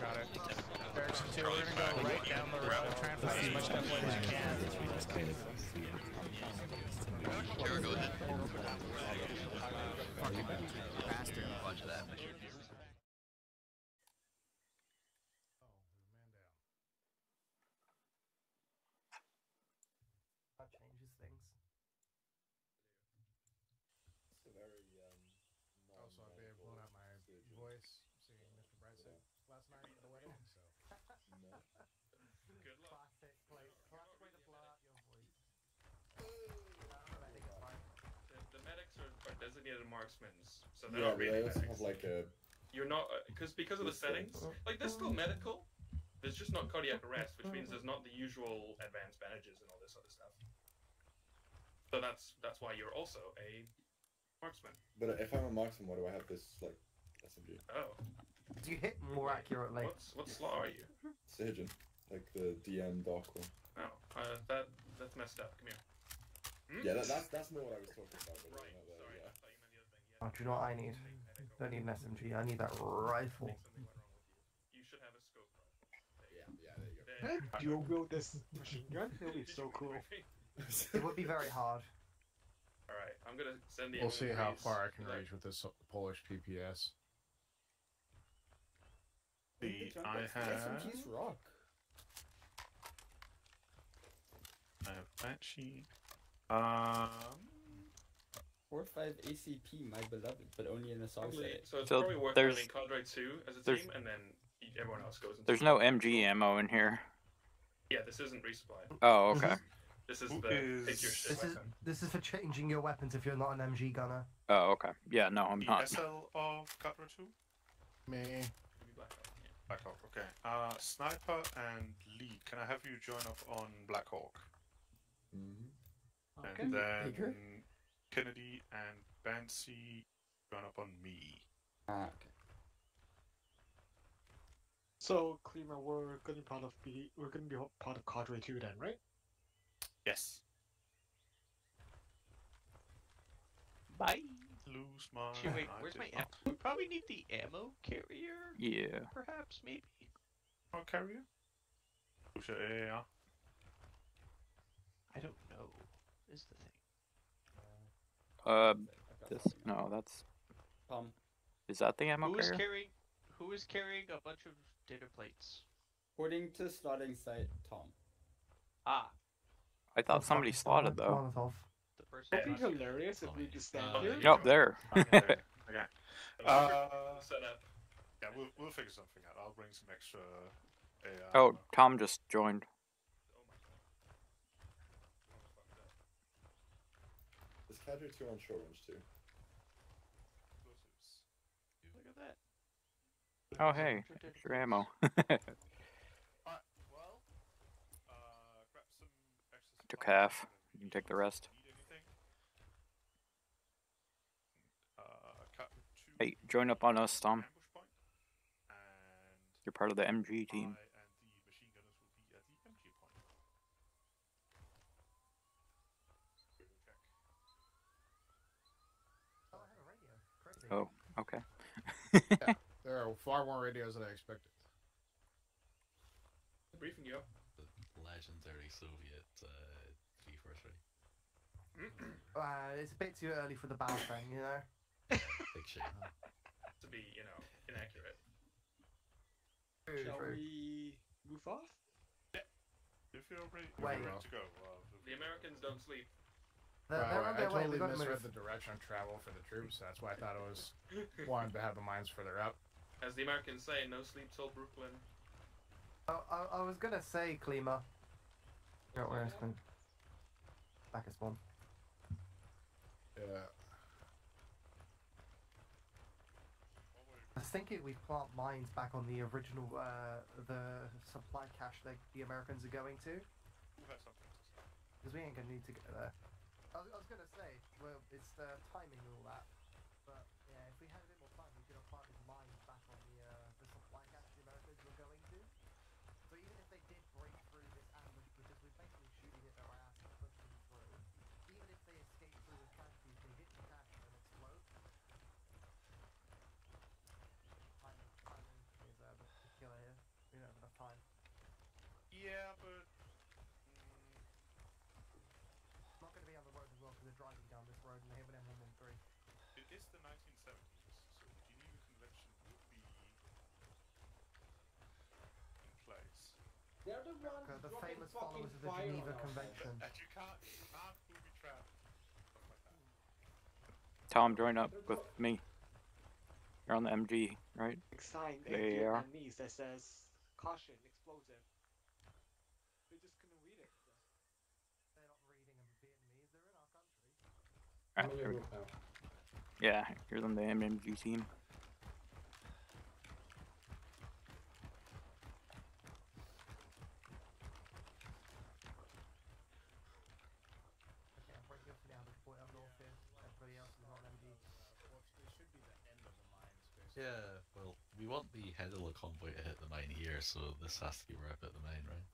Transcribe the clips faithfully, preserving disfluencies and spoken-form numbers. Got it. Barracks two, we're gonna go right down the road, try and find as much stuff as you can. Kara, go ahead. Faster, watch that. Designated marksmen, so they're yeah, not really medics. Have like a... You're not because uh, because of the settings. Like they're still medical. There's just not cardiac arrest, which means there's not the usual advanced bandages and all this other stuff. So that's that's why you're also a marksman. But if I'm a marksman, why do I have this like S M G? Oh, do you hit more accurately? What's, what slot are you? Surgeon, like the D M Dark One. Oh, uh, that that's messed up. Come here. Hmm? Yeah, that, that's that's not what I was talking about. But right. That, sorry. Yeah. Oh, do you know what I need? I don't need an S M G, I need that rifle. You should have a scope rifle. Yeah, yeah, there you go. Do you build this machine gun? It'll be so cool. It would be very hard. Alright, I'm gonna send the... We'll see how far I can reach with this Polish P P S. The... I have... S M G's rock. I have Banshee. Um... forty-five A C P, my beloved, but only in the song set. So it's so probably worth having Cardroid two as a team, and then everyone else goes into... There's no M G ammo in here. Yeah, this isn't resupply. Oh, okay. This is the... Is... Take your shit this, is, this is for changing your weapons if you're not an M G gunner. Oh, okay. Yeah, no, I'm the not. S L of Cardroid two? Me. Black Hawk, okay. Uh, Sniper and Lee, can I have you join up on Black Hawk? Mm-hmm. Okay. And then... Baker? Kennedy and Bansidhe run up on me. Ah, okay. So, Klima, we're gonna be part of B we're gonna be part of Cadre two then, right? Yes. Bye. Lose my. Gee, wait, where's my ammo? We probably need the ammo carrier. Yeah. Perhaps, maybe. Ammo carrier? Yeah. I don't know. Is the thing. Uh, this, no, that's, um, is that the ammo who is carrier? Carrying, who is carrying a bunch of dinner plates? According to slotting site, Tom. Ah. I thought that's somebody slotted, though. The person That'd be hilarious if we just stand uh, here. Nope, there. Okay. Okay. Uh, set up. Yeah, we'll, we'll figure something out. I'll bring some extra A R. Oh, Tom just joined. Cadre two on short range too. Look at that. Oh hey, extra ammo. Alright, well, uh, grab some extra. Took half. You can take the rest. Hey, join up on us, Tom. You're part of the M G team. Oh, okay. Yeah, there are far more radios than I expected. Briefing you. The legendary Soviet uh, G-Force ready. Uh, it's a bit too early for the battle thing, you know? Yeah, big shit. To be, you know, inaccurate. Shall we move off? Yeah. If you're ready, you're ready to go. Uh, the Americans don't sleep. They're, they're well, I totally misread the direction of travel for the troops, so that's why I thought it was wanted to have the mines further up. As the Americans say, no sleep till Brooklyn. Oh, I, I was gonna say, Klima. Got where I back at spawn. Yeah. I was thinking we plant mines back on the original, uh, the supply cache that the Americans are going to. Because we ain't gonna need to go there. I was, I was gonna say, well, it's the timing and all that, but yeah, if we had a bit more time, we could have planted mines back on the uh, the supply cache the Americans were going to. So even if they did break through this ambush, because we're basically shooting at their ass and pushing through, even if they escape through the country, they hit the cache and explode. Timing, timing is uh, the killer here. Yeah, but... Mm. Not going to be able to work as well because they're driving down this road and they have an M one oh three. It is the nineteen seventies, so the Geneva Convention would be in place. They're the ones uh, the famous followers of the Geneva Convention. And you can't, you can't booby trap. Tom, join up with me. You're on the M G, right? Sign there on these that says caution, explosive. They're just gonna read it. They're not reading in Vietnamese. They're in our country. Right, here we go. Yeah, here's on the M M G team. Yeah, well, we want the head of the convoy to hit the mine here, so this has to be wrapped at the mine, right?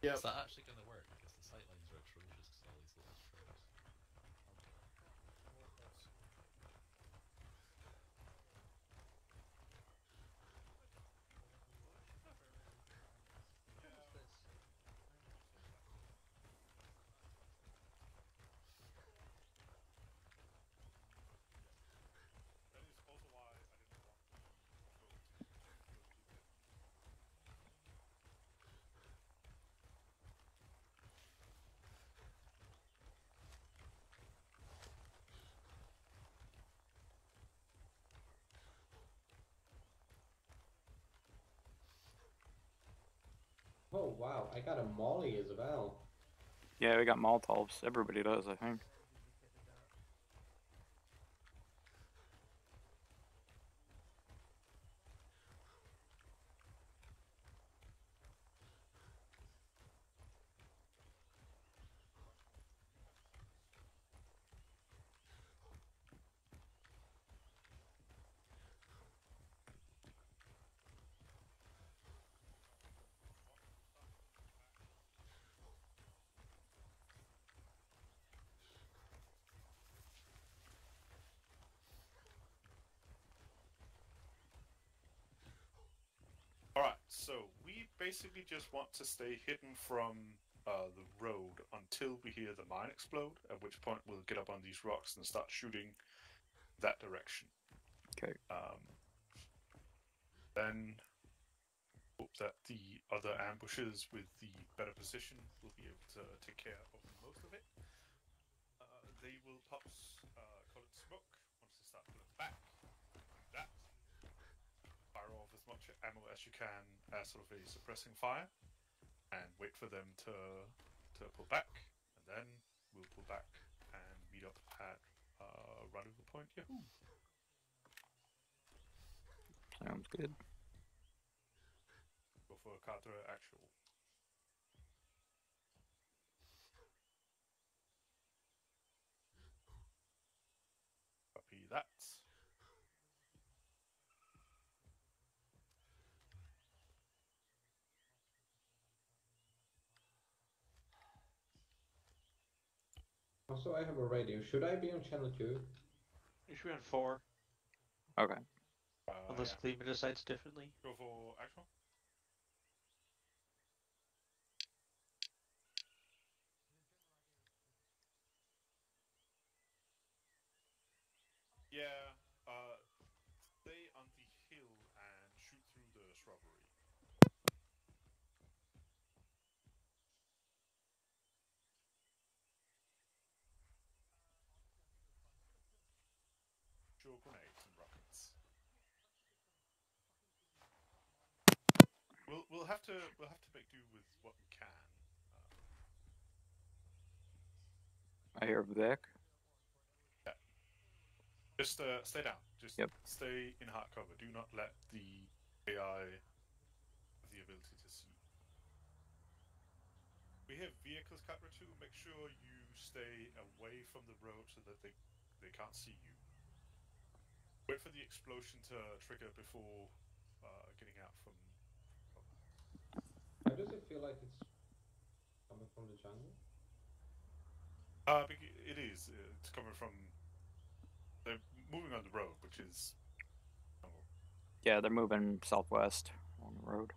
Yeah. Is that actually going to work? Because the sightlines are atrocious because all these little trails. Oh wow, I got a molly as well. Yeah, we got Molotovs. Everybody does, I think. So we basically just want to stay hidden from uh, the road until we hear the mine explode, at which point we'll get up on these rocks and start shooting that direction. Okay. Um, then hope that the other ambushes with the better position will be able to take care of most of it. Uh, they will pop uh, colored smoke once they start pulling back. Like that. Fire off as much ammo as you can as sort of a suppressing fire and wait for them to to pull back, and then we'll pull back and meet up at uh, rendezvous point. Yeah. Sounds good. Go for a Cardroid actual. Copy that. Also, I have a radio. Should I be on channel two? You should be on four. Okay. Uh, Unless yeah. Cleveland decides differently. Go for actual. Yeah, uh, stay on the hill and shoot through the shrubbery. Your grenades and rockets. We'll we'll have to we'll have to make do with what we can. Um, I hear the deck. Yeah. Just uh, stay down. Just yep. Stay in hard cover. Do not let the A I have the ability to see. We have vehicles, Cutler two. Make sure you stay away from the road so that they they can't see you. Wait for the explosion to trigger before uh, getting out from... How does it feel like it's coming from the jungle? Uh, it is. It's coming from... They're moving on the road, which is... Jungle. Yeah, they're moving southwest on the road.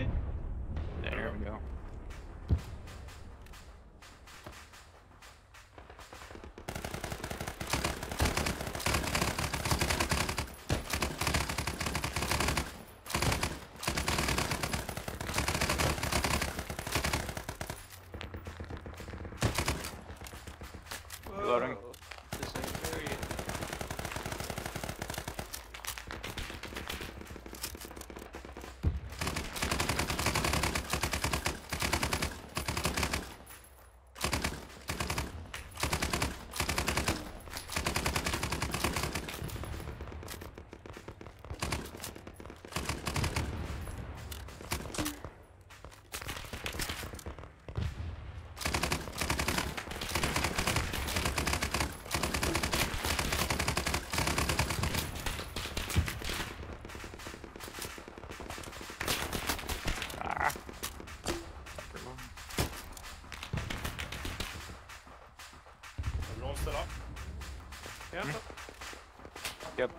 it? There we go. Yep. Yep.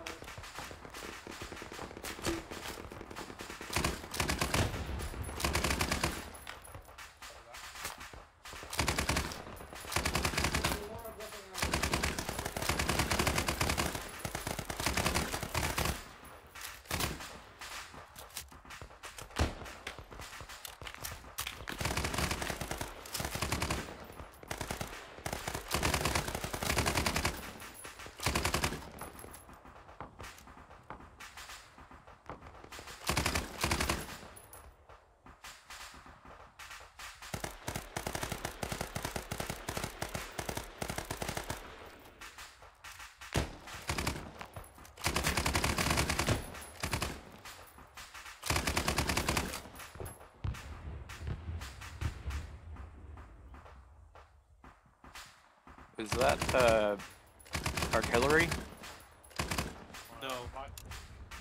Is that uh, artillery? No.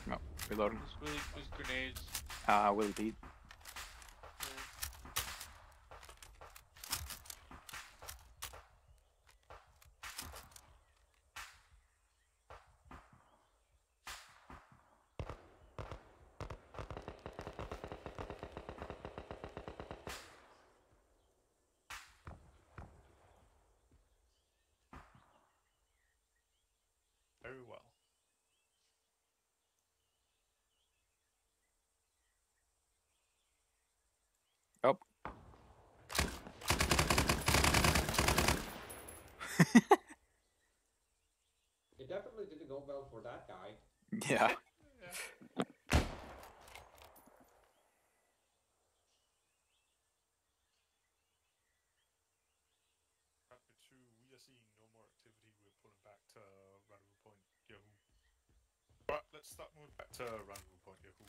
No, reloading. It was, it was grenades. Ah, uh, Willie Pete. Very well. Oh. It definitely didn't go well for that guy. Yeah. Yeah. Rapid two, we are seeing no more activity. We're pulling back to Rendezvous Point, Yahoo. Right, let's start moving back to Rendezvous Point, Yahoo.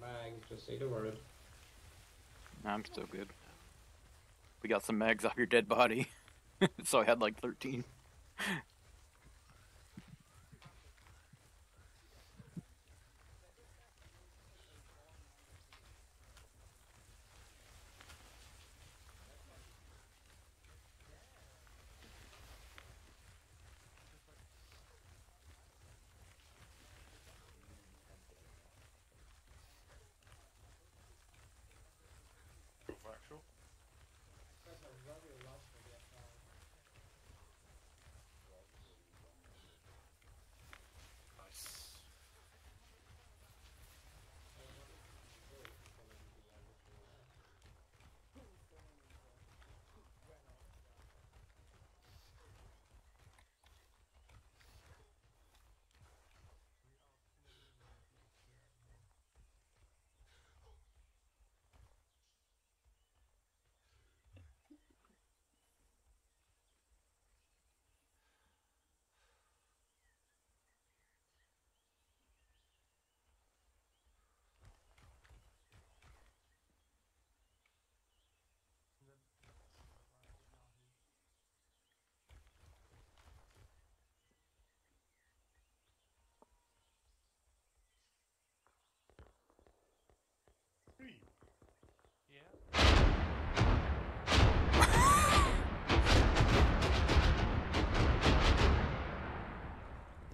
Mags, just say the word. I'm still good. We got some mags off your dead body. So I had like thirteen.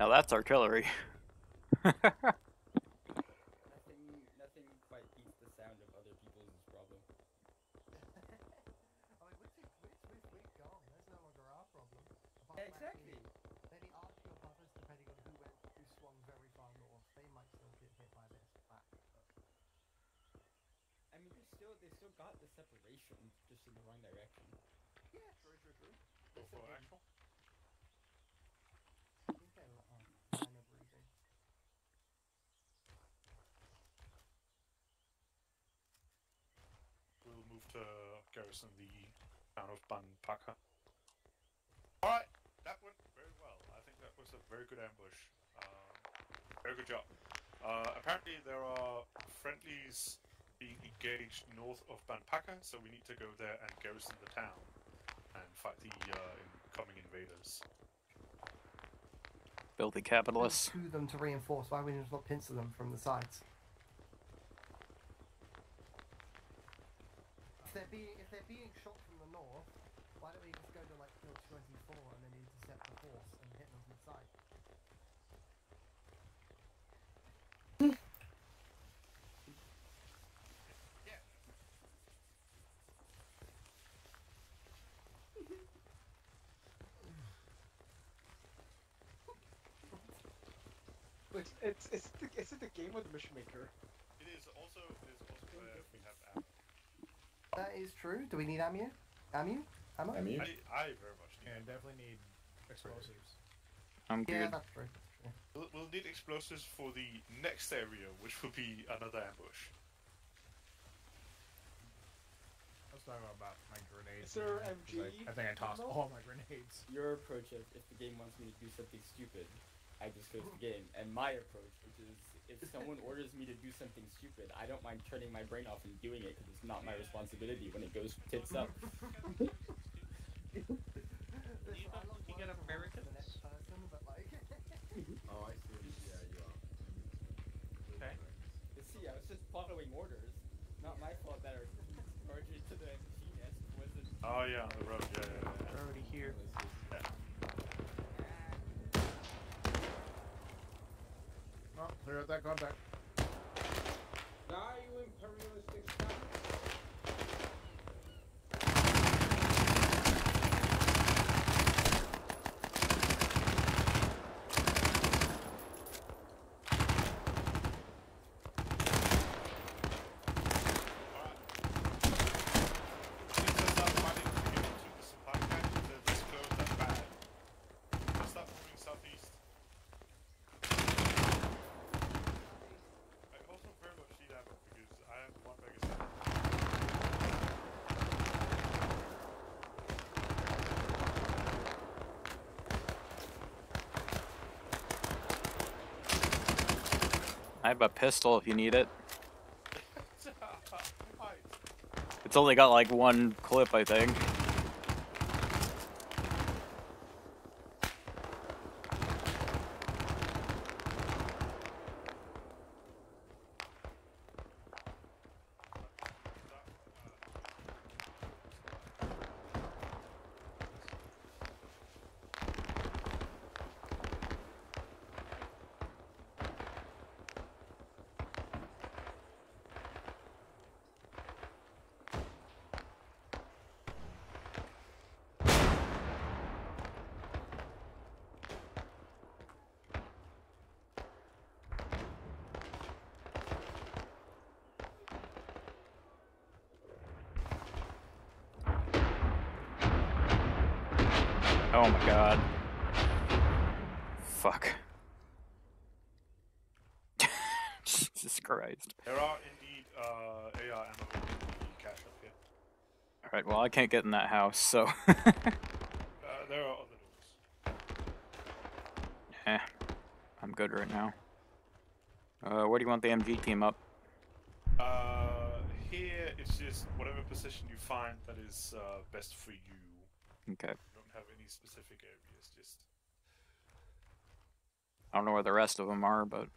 Now that's artillery. Nothing, nothing quite beats the sound of other people's problem. I mean, which is which, which we've gone. That's no longer our problem. Yeah, exactly. Any article buffers, depending on who went, who swung very far north, they might still get hit by this. Back. I mean, they still they still got the separation, just in the wrong direction. Yeah, true, true, true. Go for actual. We'll move to garrison the town of Banpaka. Alright, that went very well. I think that was a very good ambush. Uh, very good job. Uh, apparently there are friendlies being engaged north of Banpaka, so we need to go there and garrison the town and fight the uh, incoming invaders. Build the capitalists. Pursue them to reinforce. Why would we just not pincer them from the sides? If they're being if they're being shot from the north, why don't we just go to like field twenty-four and then intercept the force and hit them from the side? It's it's it's the, it's the game with Mishmaker. It is also it is also where we have ammo. That is true. Do we need ammo? Ammo? Ammo? I, I very much need. Yeah, ammo. Definitely need explosives. I'm good. Yeah, that's true. Sure. We'll, we'll need explosives for the next area, which will be another ambush. I was talking about my grenades. Is there M G? I, I think I tossed all my grenades. Your approach of if the game wants me to do something stupid, I just go to the game, and my approach, which is, if someone orders me to do something stupid, I don't mind turning my brain off and doing it, because it's not my responsibility when it goes tits up. Do you not looking at Americans? Oh, I see. Yeah, you are. Okay. You see, I was just following orders. Not my fault that our charge to the M G wasn't... Oh, yeah, on the road, yeah, yeah, yeah. They're already here. Yeah. Oh, clear out that contact. Die, you imperialistic scum! I have a pistol if you need it. It's only got like one clip, I think. Oh my god. Fuck. Jesus Christ. There are indeed uh, A R ammo and cash up here. Alright, well I can't get in that house, so... uh, there are other doors. Eh. I'm good right now. Uh, where do you want the M G team up? Uh, here it's just whatever position you find that is uh, best for you. Okay. Have any specific areas, just... I don't know where the rest of them are, but...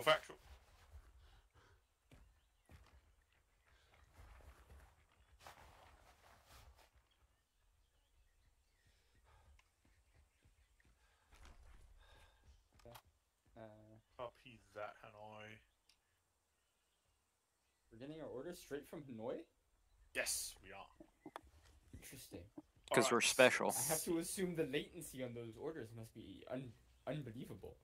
Go factual. Copy that, Hanoi. We're getting our orders straight from Hanoi? Yes, we are. Interesting. Because right. We're special. I have to assume the latency on those orders must be un unbelievable.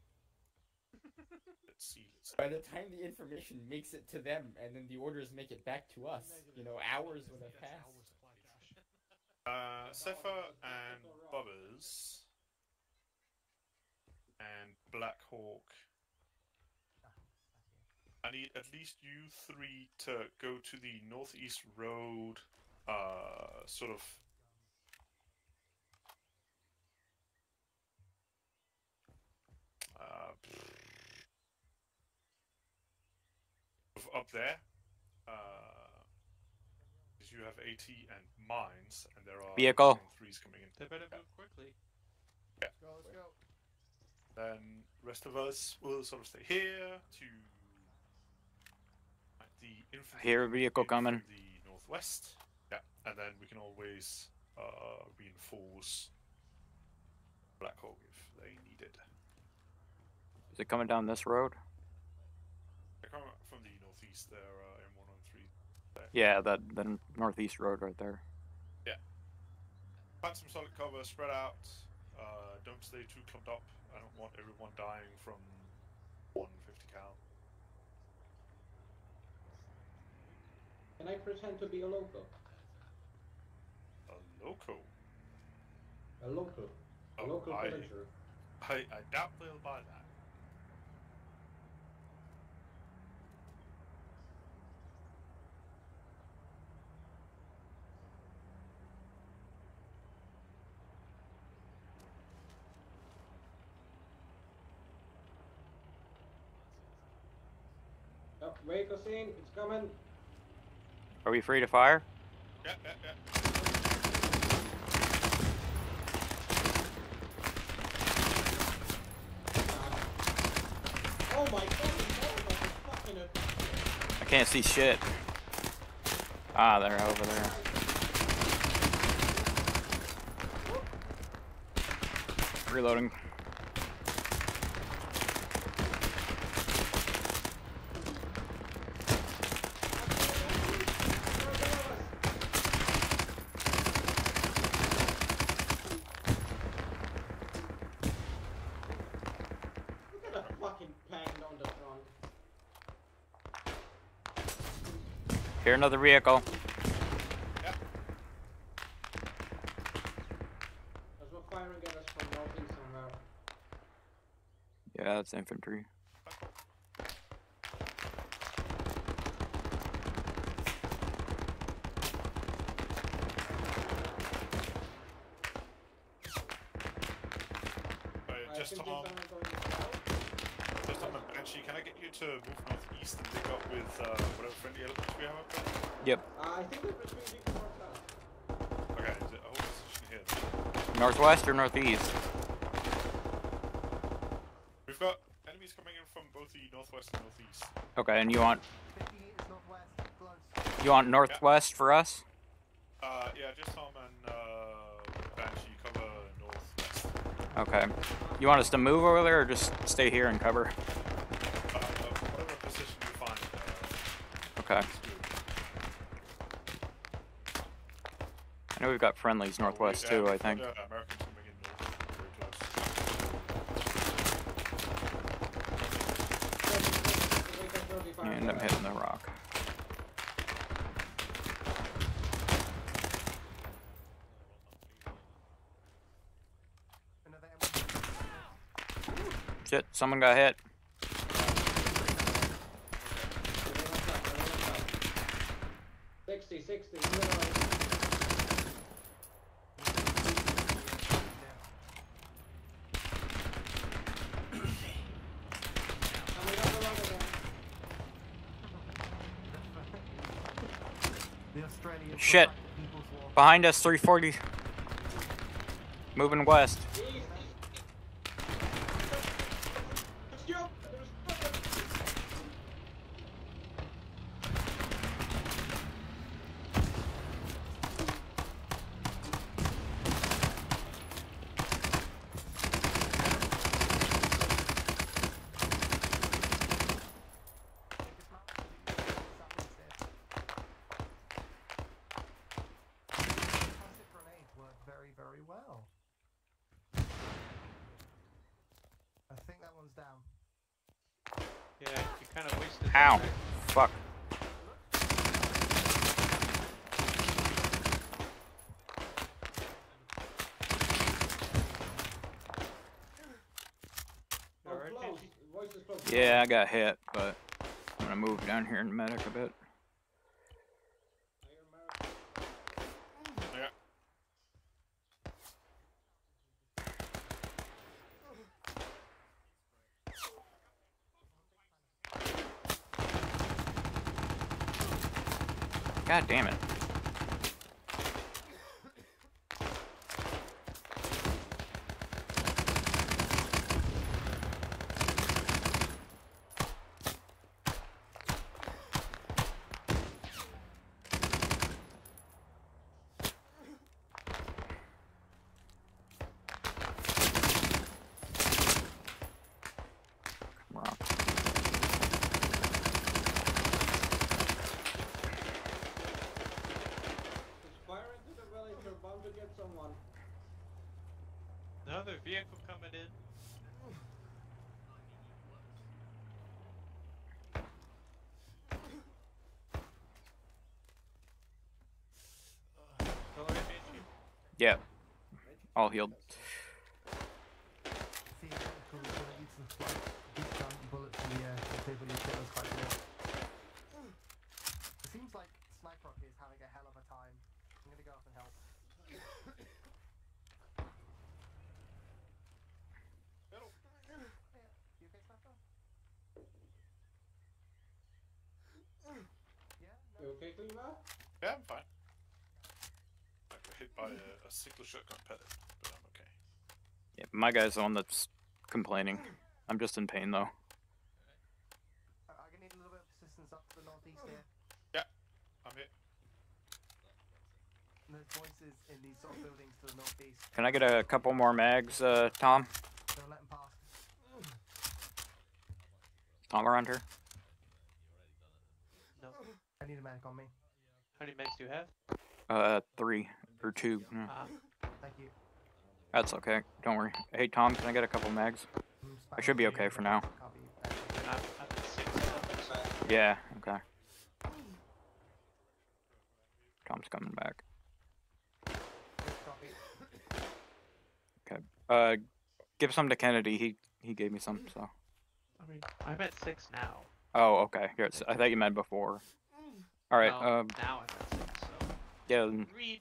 Let's see, let's see. By the time the information makes it to them, and then the orders make it back to us, you know, hours would have passed. Uh, Sefa and Bubbers and Black Hawk. I need at least you three to go to the Northeast Road, uh, sort of. Uh, up there, uh, because you have AT and mines, and there are vehicle threes coming in. They better move quickly. Yeah. Let's go, let's go. Then rest of us will sort of stay here to the infantry. Here a vehicle coming. The northwest. Yeah, and then we can always uh, reinforce Black Hawk if they need it. Is it coming down this road? They're coming from the northeast there, uh, M one oh three. There. Yeah, that the northeast road right there. Yeah. Find some solid cover, spread out. Uh, don't stay too clumped up. I don't want everyone dying from one fifty cal. Can I pretend to be a loco? A loco? A loco. A oh, local I, villager. I, I doubt they'll buy that. Vehicle scene, it's coming. Are we free to fire? Yeah, yeah, yeah. Oh my god, that was a fucking... I can't see shit. Ah, they're over there. Whoop. Reloading. Here, another vehicle. Yep. As we're firing at us from northeast somewhere. Yeah, that's infantry. Right, just on, just on the Banshee, can I get you to move northeast and pick up with uh, whatever friendly elements we have up there? Yep. Uh, I think we're between you and north. Okay, is it a whole position here? Northwest or northeast? We've got enemies coming in from both the northwest and northeast. Okay, and you want... northwest, you want northwest yeah. for us? Uh, yeah, just some and uh, Banshee cover northwest. Okay. You want us to move over there or just stay here and cover? Okay. I know we've got friendlies northwest too, I think. You end up hitting the rock. Shit, someone got hit. sixty, sixty. Shit. Behind us, three forty. Moving west. Ow. Fuck. Yeah, I got hit, but I'm gonna move down here and medic a bit. God damn it. Another vehicle coming in. Yeah. All healed. It seems like Snipe Rock is having a hell of a time. I'm gonna go up and help. You okay, Cleaver? Yeah, I'm fine. I got hit by a, a single shotgun pellet, but I'm okay. Yeah, my guy's the one that's complaining. I'm just in pain, though. I'm gonna need a little bit of assistance up to the northeast here. Yeah, I'm here. There's voices in these sort of buildings to the northeast. Can I get a couple more mags, uh, Tom? Don't let him pass. Tom around here? No. I need a mag on me. How many mags do you have? Uh, three. Or two. Yeah. Uh, Thank you. That's okay. Don't worry. Hey, Tom, can I get a couple mags? I should be okay for now. Yeah, okay. Tom's coming back. Okay. Uh, give some to Kennedy. He he gave me some, so. I mean, I'm at six now. Oh, okay. Here, I thought you meant before. All right. No, um, now I'm at six. So. Yeah,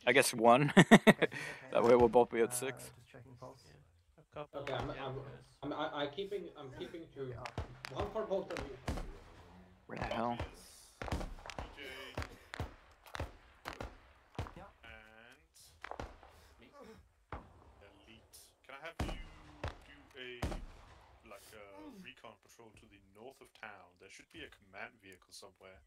I guess one. That way we'll both be at six. Uh, just checking pulse. Yeah. Okay, I'm, I'm, I'm, I'm, I'm keeping, I'm keeping two. One for both of you. Where the hell? Patrol to the north of town. There should be a command vehicle somewhere.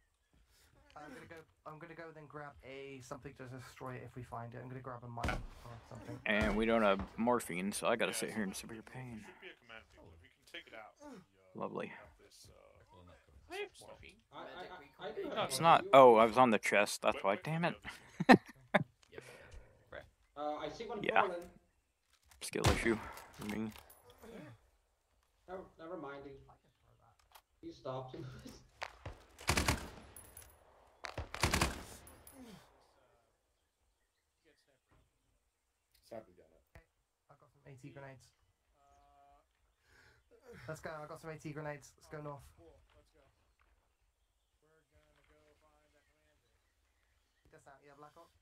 I'm gonna go. I'm gonna go. Then grab a something to destroy it if we find it. I'm gonna grab a mine or something. And we don't have morphine, so I gotta yeah, sit here in severe pain. There should be a command vehicle. If we can take it out. The, uh, Lovely. This, uh, I have morphine. I, I, I, I do have it's not. Oh, I was on the chest. That's why. Damn it. uh, I see one yeah. Falling. Skill issue. For me. Never, never mind, he, he stopped. I've got some AT grenades. Let's go, I've got some AT grenades. Let's go north. That's out, yeah, Black Ops.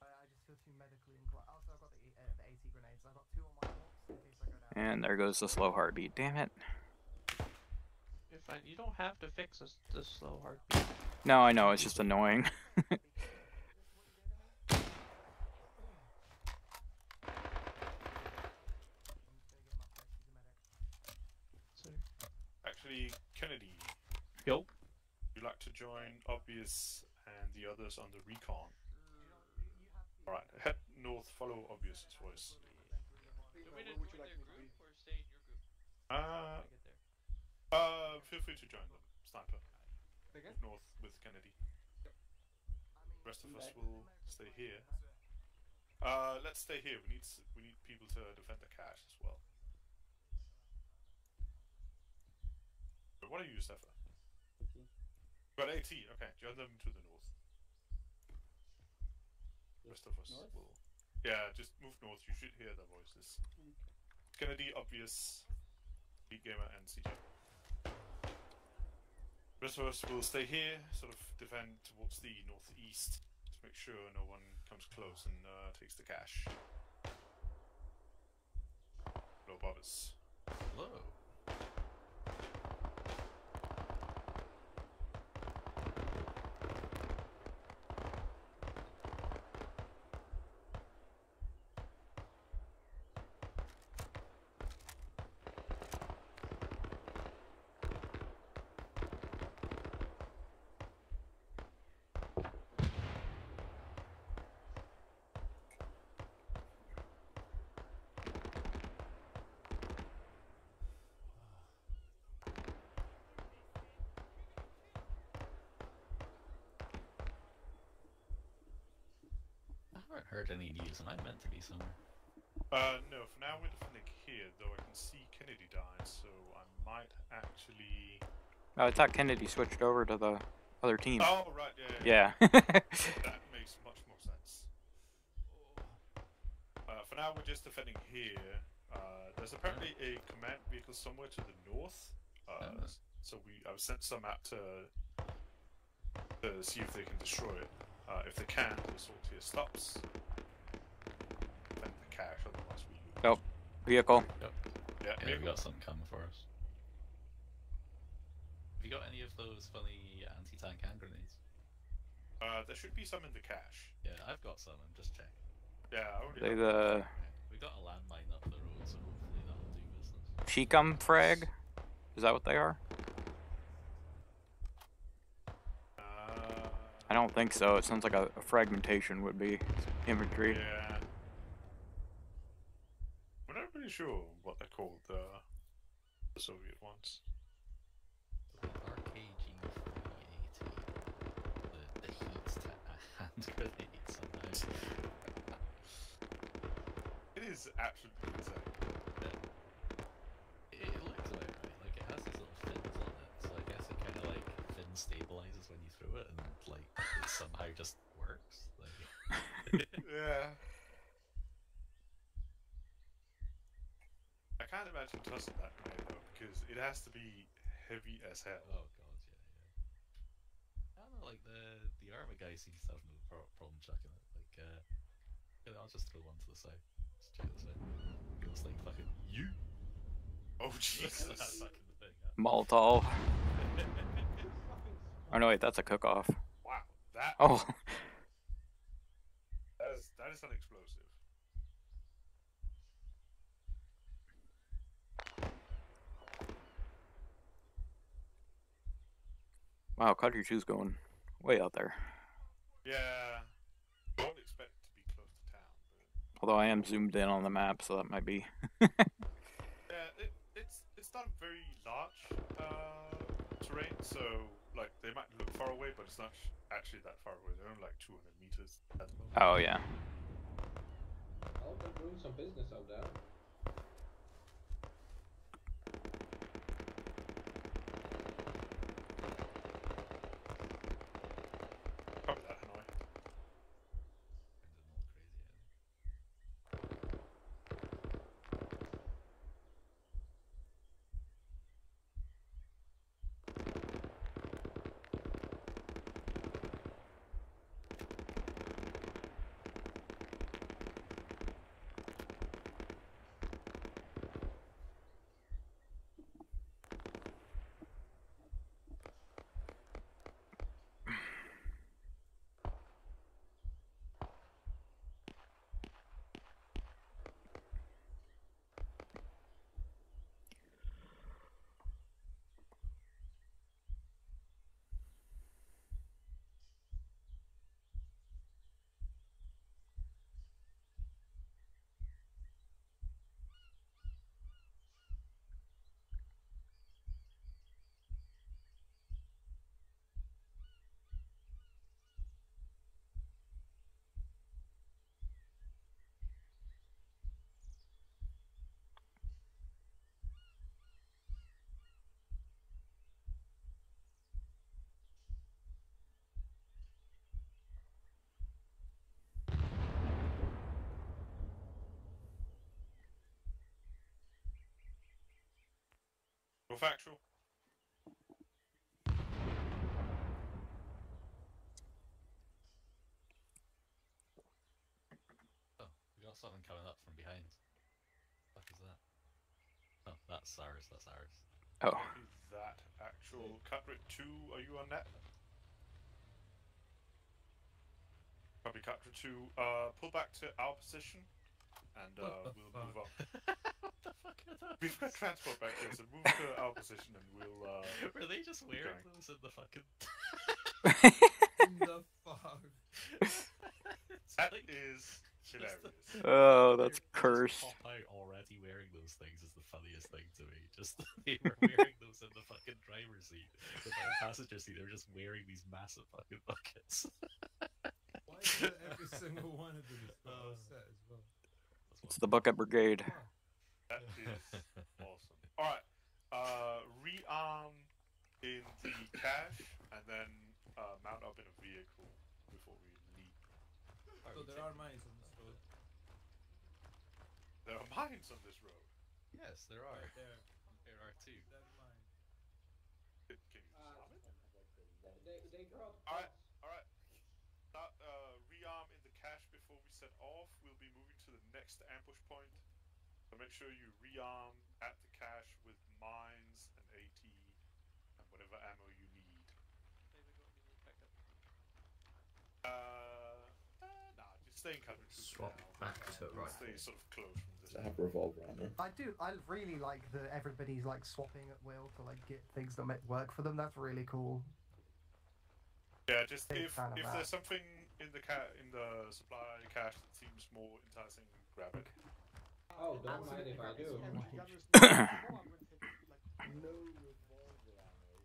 I just feel too medically inclined. Also, I've got the, uh, the AT grenades. I've got two on my walls in case I go down. And there goes the slow heartbeat. Damn it. You're fine. You don't have to fix this, this slow heartbeat. No, I know. It's just annoying. Actually, Kennedy. Yo. You'd like to join Obvious and the others on the recon. Alright, head north, follow Obvious voice. Do we need to join their group or stay in your group? Uh, uh, feel free to join them, Sniper. North with Kennedy. The rest of us will stay here. Uh, let's stay here. We need we need people to defend the cache as well. are you, Mustafa? Okay. Got AT, okay. Do you have them to the north? The rest of us north? Will. Yeah, just move north. You should hear their voices. Okay. It's gonna be obvious. Beat Gamer and C J. The rest of us will stay here, sort of defend towards the northeast to make sure no one comes close and uh, takes the cash. Hello, Bobbers. Hello. Heard any news, and I meant to be somewhere. Uh, no, for now we're definitely here, though I can see Kennedy died, so I might actually... Oh, I thought Kennedy switched over to the other team. Oh, right, yeah. Yeah. yeah. That makes much more sense. Uh, for now we're just defending here. Uh, there's apparently a command vehicle somewhere to the north, uh, oh. so we I've sent some out to, to see if they can destroy it. Uh, if they can, the assault here stops. Then the cash, otherwise we lose. Nope. Vehicle. Yep. Yeah, yeah, we've got some coming for us. Have you got any of those funny anti-tank hand grenades? Uh, there should be some in the cache. Yeah, I've got some, I'm just checking. Yeah, I already they the... okay. We got a landmine up the road, so hopefully that'll do business. Checum frag? Is that what they are? I don't think so. It sounds like a, a fragmentation would be infantry. Yeah. We're not really sure what they're called, uh, the Soviet ones. The R K G three eighty. The, the heat hand grenade sometimes. It is absolutely insane. It, it looks like, right? Like it has these little fins on it, so I guess it kind of like stabilizes when you throw it, and like it somehow just works. Like... yeah. I can't imagine tossing that grenade though, because it has to be heavy as hell. Oh god, yeah, yeah. I don't know, like the the armor guy seems to have no problem chucking it. Like, uh, you know, I'll just throw one to the side. Just check this out. It was like fucking you. Oh Jesus! That fucking thing. Molotov. Oh no! Wait, that's a cook-off. Wow, that. Oh. that is that is an explosive. Wow, Country Two's going way out there. Yeah, don't expect to be close to town. But... Although I am zoomed in on the map, so that might be. yeah, it, it's it's not a very large uh, terrain, so. Like, they might look far away, but it's not actually that far away. They're only like two hundred meters at the moment. Oh, yeah. Oh, they're doing some business out there. Probably that annoying. Go factual. Oh, we got something coming up from behind. What the fuck is that? Oh, that's ours, that's ours. Oh. That actual Cardroid two, are you on that? Copy Cardroid two, uh, pull back to our position, and uh, we'll move up. What the fuck are those? We've got transport back here, so move to our position and we'll, uh... Were they just wearing those in the fucking... In the fuck? That like... is... Hilarious. Oh, that's cursed. Pop out already wearing those things is the funniest thing to me. Just they were wearing those in the fucking driver's seat, in the passenger seat. They were just wearing these massive fucking buckets. Why is it every single one of them uh, set as well? It's the bucket brigade. That is awesome. All right, uh, rearm in the cache and then uh, mount up in a vehicle before we leave. So there are mines. There are mines on this road. Yes, there are. There, there are two. Can you stop it? Alright, alright. Uh, rearm in the cache before we set off. We'll be moving to the next ambush point. So make sure you rearm at the cache with mines and AT and whatever ammo you need. Uh, uh nah, just stay in cover. Swap back to right. Stay sort of close. I have revolver ammo. I do. I really like that everybody's like swapping at will to like get things that make work for them. That's really cool. Yeah, just Big if if there's something in the ca in the supply cache that seems more enticing, grab it. Oh, don't mind if I do. No revolver ammo.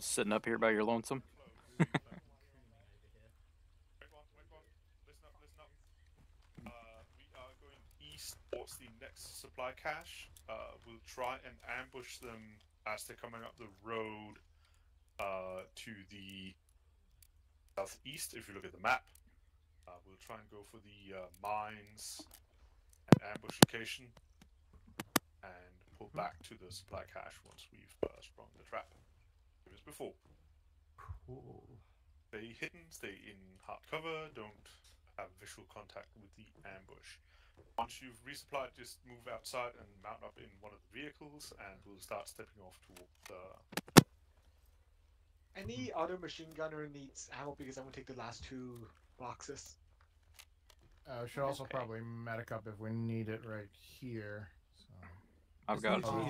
Sitting up here by your lonesome. Wait one, wait one. Listen up, listen up. Uh, we are going east towards the next supply cache. Uh, we'll try and ambush them as they're coming up the road uh, to the southeast. If you look at the map, uh, we'll try and go for the uh, mines and ambush location and pull back to the supply cache once we've uh, sprung the trap. As before. Cool. Stay hidden, stay in hard cover, don't have visual contact with the ambush. Once you've resupplied, just move outside and mount up in one of the vehicles and we'll start stepping off towards the... Any other machine gunner needs ammo because I'm going to take the last two boxes. Uh, we should also okay. probably medic up if we need it right here. So. I've got G L ammo.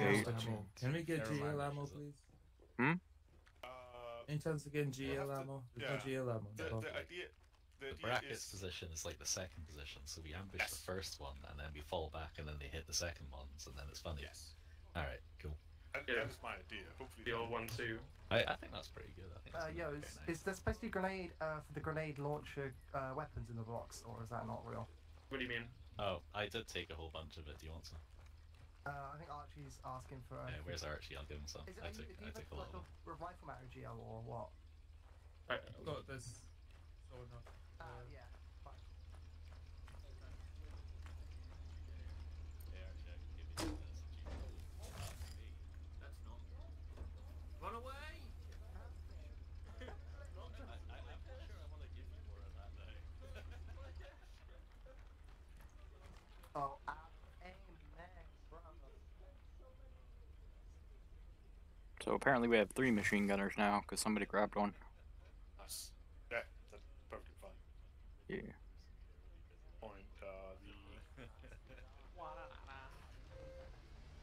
Can we get G L ammo, please? Hmm? Any chance of getting G L ammo? There's yeah. no G L ammo. The, the, the, idea, the, the idea brackets is... position is like the second position, so we ambush yes. the first one, and then we fall back, and then they hit the second ones, and then it's funny. Yes. Alright, cool. I, yeah. That was my idea. Hopefully the old one too. I, I think that's pretty good. I think uh, yeah, it's, nice. Is there supposed to be grenade, uh, for the grenade launcher uh, weapons in the box, or is that not real? What do you mean? Oh, I did take a whole bunch of it. Do you want some? Uh, I think Archie's asking for. A... Yeah, where's Archie? I'll give him some. Is it, I took, you, I took a lot. Like a rifle out of G L or what? I got this. Oh no. Uh, yeah. Fine. Run away! Oh. I So apparently we have three machine gunners now, because somebody grabbed one. Nice. Yeah, that's perfectly fine. Yeah. Point, uh, the...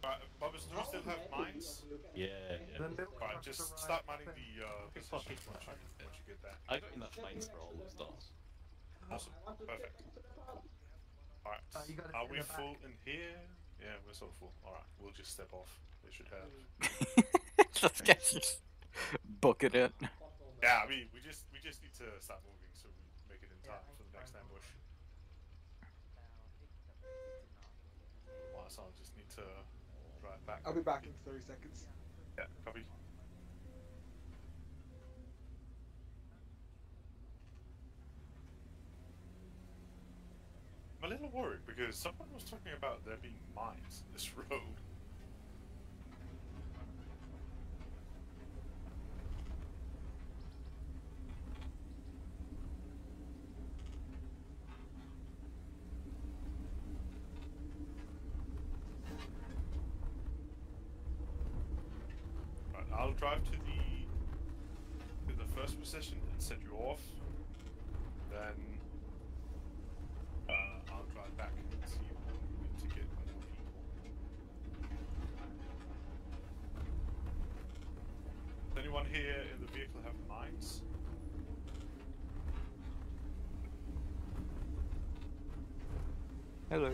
Alright, Bob, do we still have mines? Yeah, yeah. Alright, just start mining the, uh, position once you, once you get that. I got enough mines for all those dots. Awesome, perfect. Alright, uh, are we full back. in here? Yeah, we're sort of full. Alright, we'll just step off. They should have... Let's just bucket it. Yeah, I mean, we just we just need to start moving so we make it in time for the next ambush. Well, so I just need to drive back. I'll be back in thirty seconds. Yeah, copy. I'm a little worried because someone was talking about there being mines in this road. Right, I'll drive to the to the first position and set you off. Then. Back and see if we need to get more people. Does anyone here in the vehicle have mines? Hello.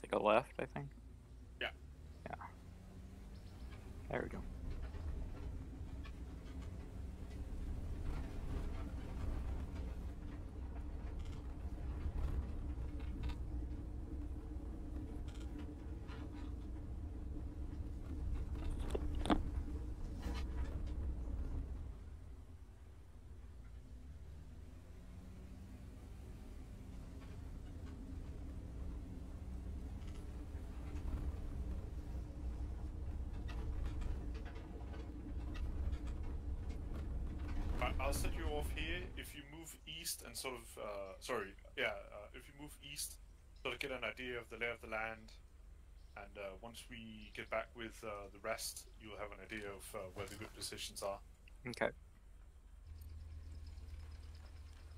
Take a left, I think. Yeah. Yeah. There we go. I'll set you off here. If you move east and sort of, uh, sorry, yeah, uh, if you move east, sort of get an idea of the lay of the land, and uh, once we get back with uh, the rest, you'll have an idea of uh, where the good positions are. Okay.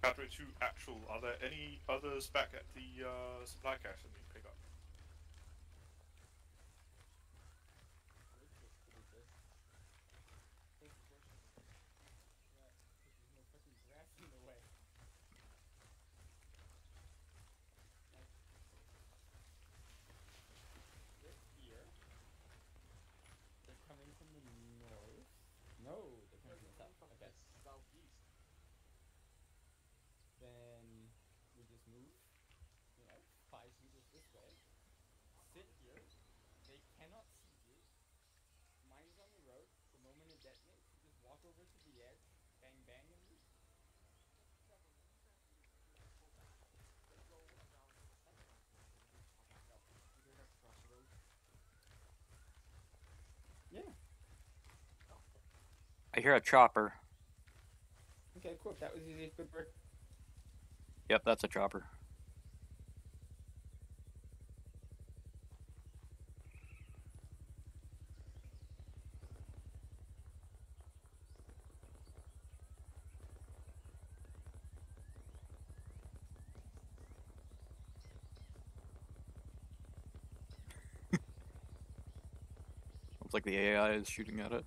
Cadre two actual, are there any others back at the uh, supply cache that we can pick up? I hear a chopper. Okay, cool. That was easy. Good work. Yep, that's a chopper. Looks like the A I is shooting at it.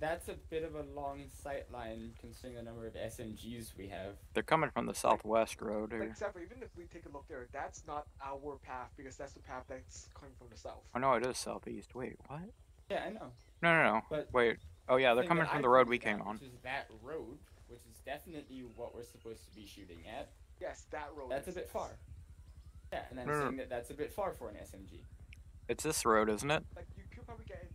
That's a bit of a long sight line considering the number of S M Gs we have. They're coming from the southwest road. Or... Except even if we take a look there, that's not our path because that's the path that's coming from the south. Oh no, it is southeast. Wait, what? Yeah, I know. No, no, no. But wait. Oh yeah, they're coming from the road we came on. Which is that road, which is definitely what we're supposed to be shooting at. Yes, that road. That's a bit far. Yeah, and I'm saying that that's a bit far for an S M G. It's this road, isn't it? Like you could probably get into that lane.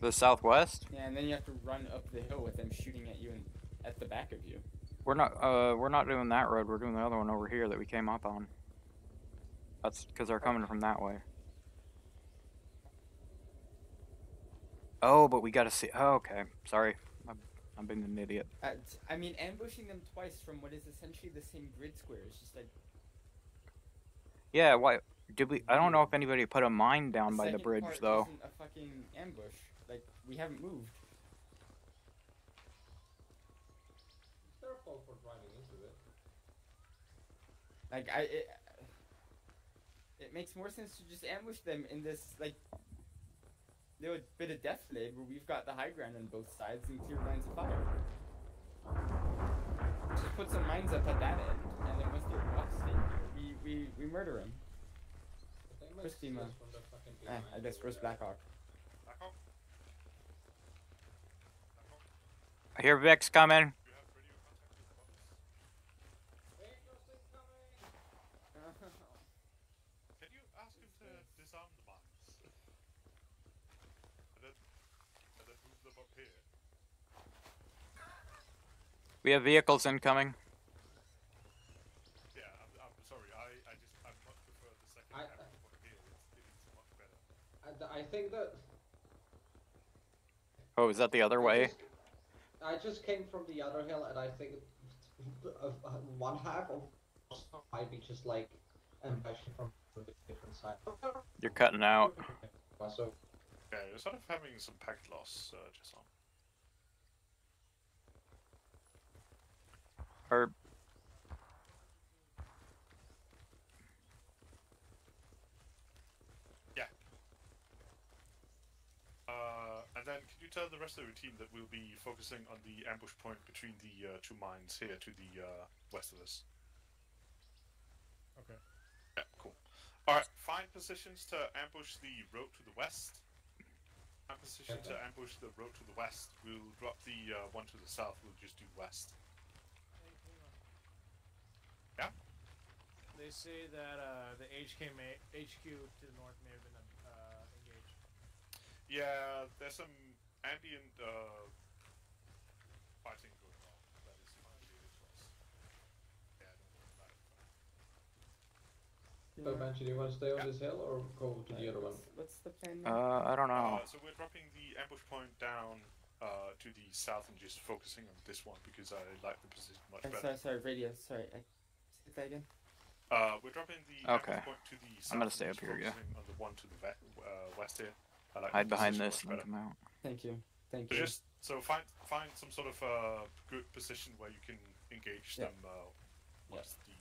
The southwest? Yeah, and then you have to run up the hill with them shooting at you and at the back of you. We're not uh we're not doing that road, we're doing the other one over here that we came up on. That's because they're coming from that way. Oh, but we gotta see. Oh, okay. Sorry. I'm, I'm being an idiot. Uh, I mean, ambushing them twice from what is essentially the same grid square is just like... Yeah, why... Did we... I don't know if anybody put a mine down by the bridge, though. Isn't a fucking ambush. Like, we haven't moved. Is there a fault for driving into it? Like, I... It, it makes more sense to just ambush them in this, like... little bit of death lane where we've got the high ground on both sides and clear lines of fire. put some mines up at that end, and then Mister Buff's in here. We, we, we murder him. Where's Timo? Eh, I guess where's Blackhawk? Blackhawk? I hear Vic's coming. We have vehicles incoming. Yeah, I'm, I'm sorry, I, I just, I much prefer the second I, half of here, it's, it's much better. I, I think that... Oh, is that the other I way? Just, I just came from the other hill, and I think one half of might be just like, impatient from the different side. You're cutting out. So, yeah, you're sort of having some packed loss, uh, just on. Herb. Yeah. Uh, and then, can you tell the rest of your team that we'll be focusing on the ambush point between the uh, two mines here to the uh, west of us? Okay. Yeah, cool. Alright, find positions to ambush the road to the west. Find position okay. to ambush the road to the west. We'll drop the uh, one to the south, we'll just do west. Yeah. They say that uh, the H K may, H Q to the north may have been uh, engaged. Yeah, there's some ambient uh, fighting going on. That is my idea as well. Yeah, I don't know about it. So, Banshee, do you want to stay on yeah. this hill or go to uh, the other one? What's the plan? Uh, I don't know. Uh, so we're dropping the ambush point down uh, to the south and just focusing on this one because I like the position much I'm better. Sorry, sorry, radio, sorry. I that again? Uh, we're dropping the okay. point to the south. I'm gonna stay up here, yeah. On the one to the vet, uh, west here. I like hide behind this and come out. Thank you, thank so you. Just, so find find some sort of uh, good position where you can engage yeah. them uh, once yeah.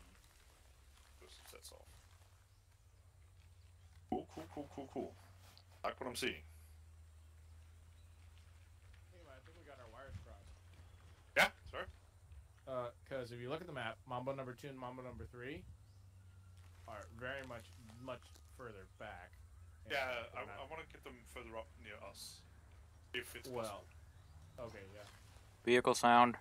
the sets off. Cool, cool, cool, cool, cool. I like what I'm seeing. Anyway, I think we got our wires crossed. Yeah, sorry. Uh, cause if you look at the map, Mambo number two and Mambo number three are very much, much further back. Yeah, I, I want to get them further up near us, if it's well, possible. Okay, yeah. Vehicle sound.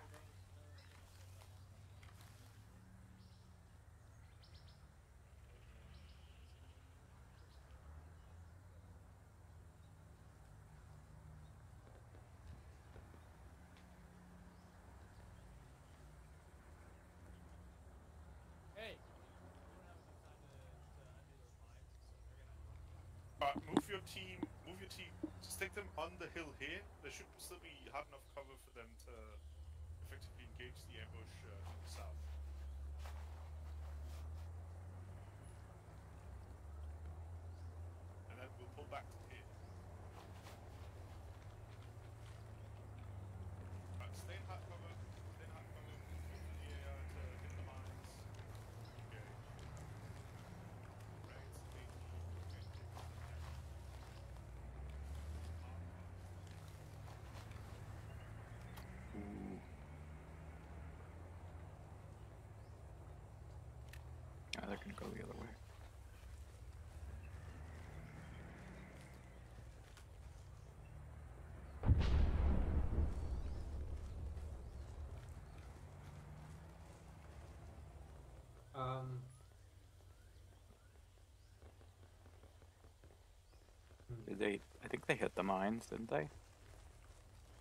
Team, move your team, just take them on the hill here. There should still be hard enough cover for them to effectively engage the ambush uh, to the south. And then we'll pull back to here. Right, stay in hard cover, stay in hard cover, move to the area to hit the mines. They're gonna go the other way. Um. Did they? I think they hit the mines, didn't they?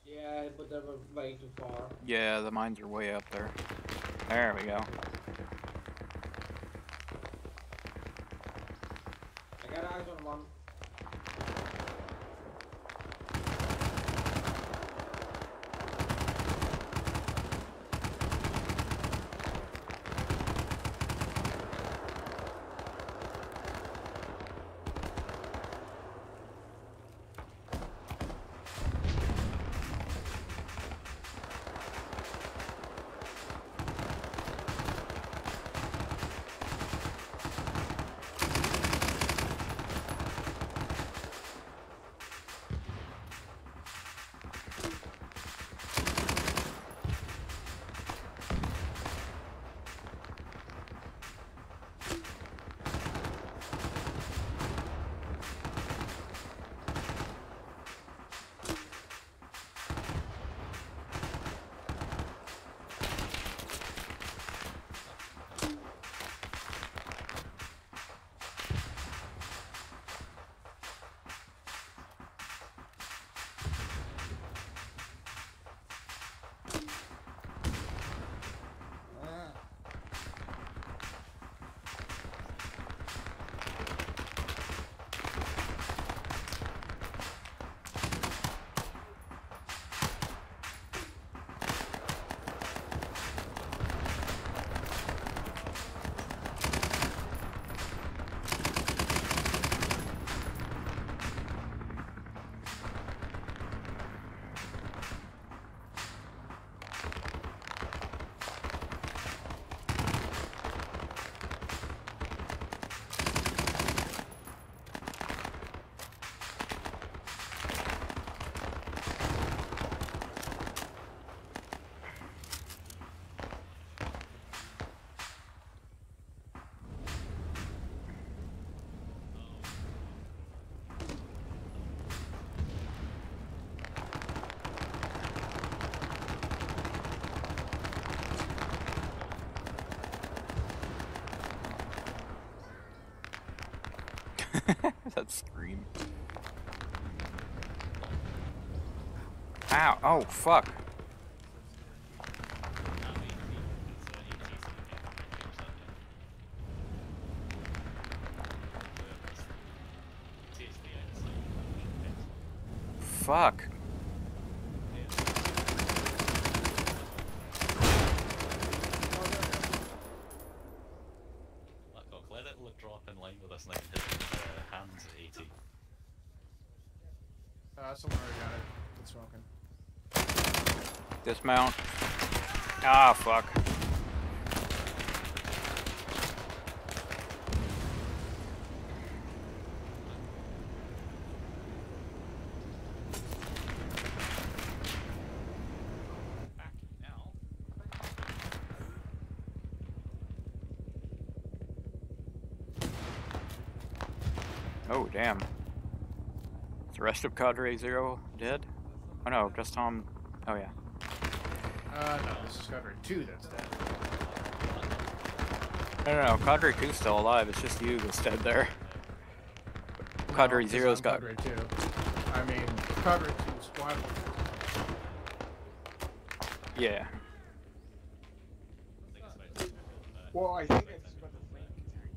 Yeah, but they were way too far. Yeah, the mines are way up there. There we go. I got eyes on one. That scream. Ow, oh fuck. Fuck. Dismount. Ah, fuck. Back now. Oh, damn. Is the rest of Cadre Zero dead? Oh no, just Tom. Oh yeah. Uh, no, this is Cardroid two that's dead. No, no, no, Cardroid two's still alive, it's just you that's dead there. Cardroid no, zero's got... Cardroid two. I mean, Cardroid two's squad. Yeah. Uh, well, I think it's about the flank attack.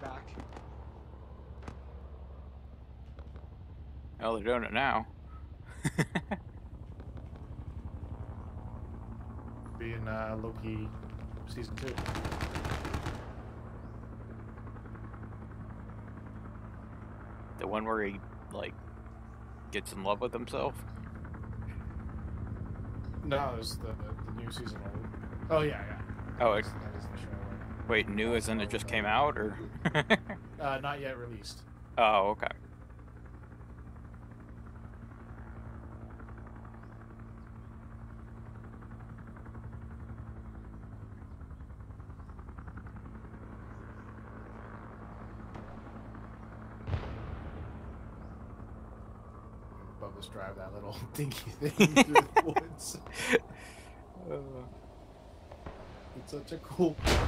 Back. Well, they're doing it now. Be in uh, Loki season two. The one where he like gets in love with himself. No, it's the, the the new season one. Oh yeah, yeah. Oh, it's. That is the show. Wait, new as in it just came out, or? uh, not yet released. Oh, okay. Bubba's drive that little dinky thing through the woods. Uh, it's such a cool picture.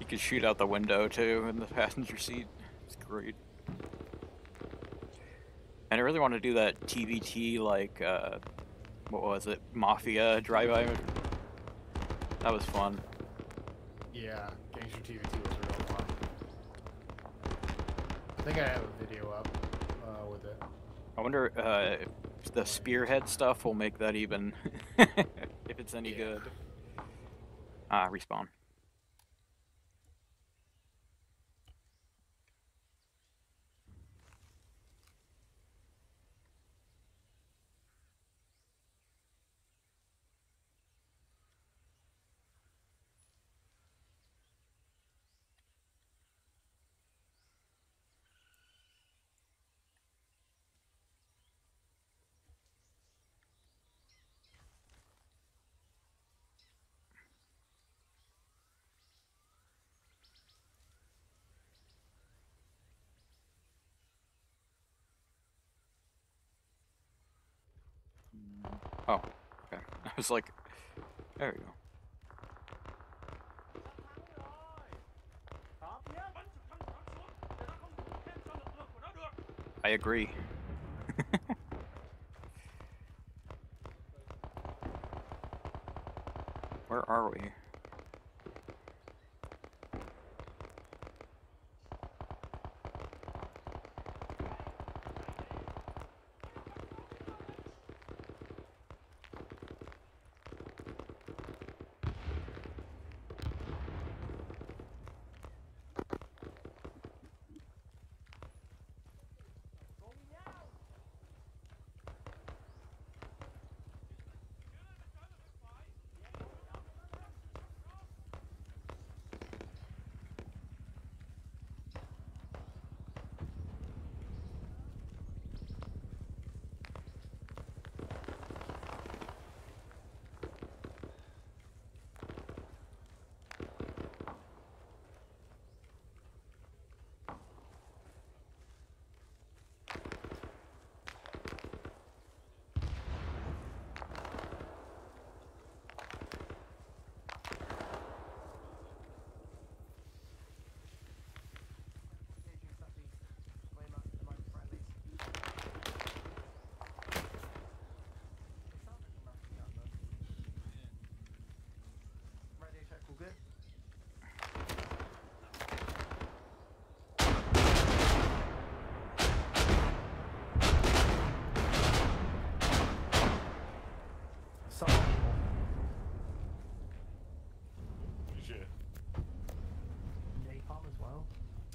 You can shoot out the window too in the passenger seat. It's great. And I really want to do that T V T like uh, what was it? Mafia drive-by. That was fun. Yeah, Gangster T V T was real fun. I think I have a video up uh, with it. I wonder uh, if the spearhead stuff will make that even if it's any yeah. good. Ah, respawn. Oh, okay. I was like, there we go. I agree. Where are we?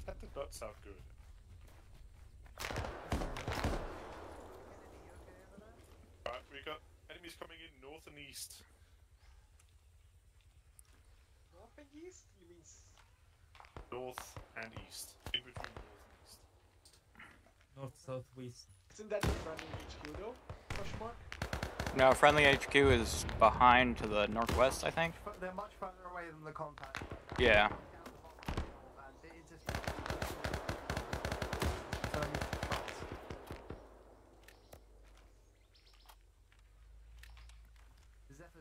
That did not sound good. Alright, we got enemies coming in north and east. North and east? You mean... North and east. In between north and east. North, south, west. Isn't that the friendly H Q though? Question mark? No, friendly H Q is behind to the northwest, I think. But they're much further away than the compound. Yeah.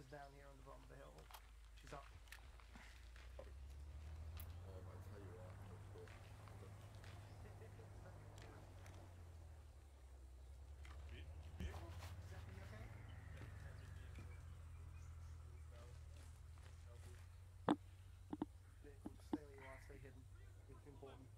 Down here on the bottom of the hill. She's up. Stay where you are, stay hidden. It's important.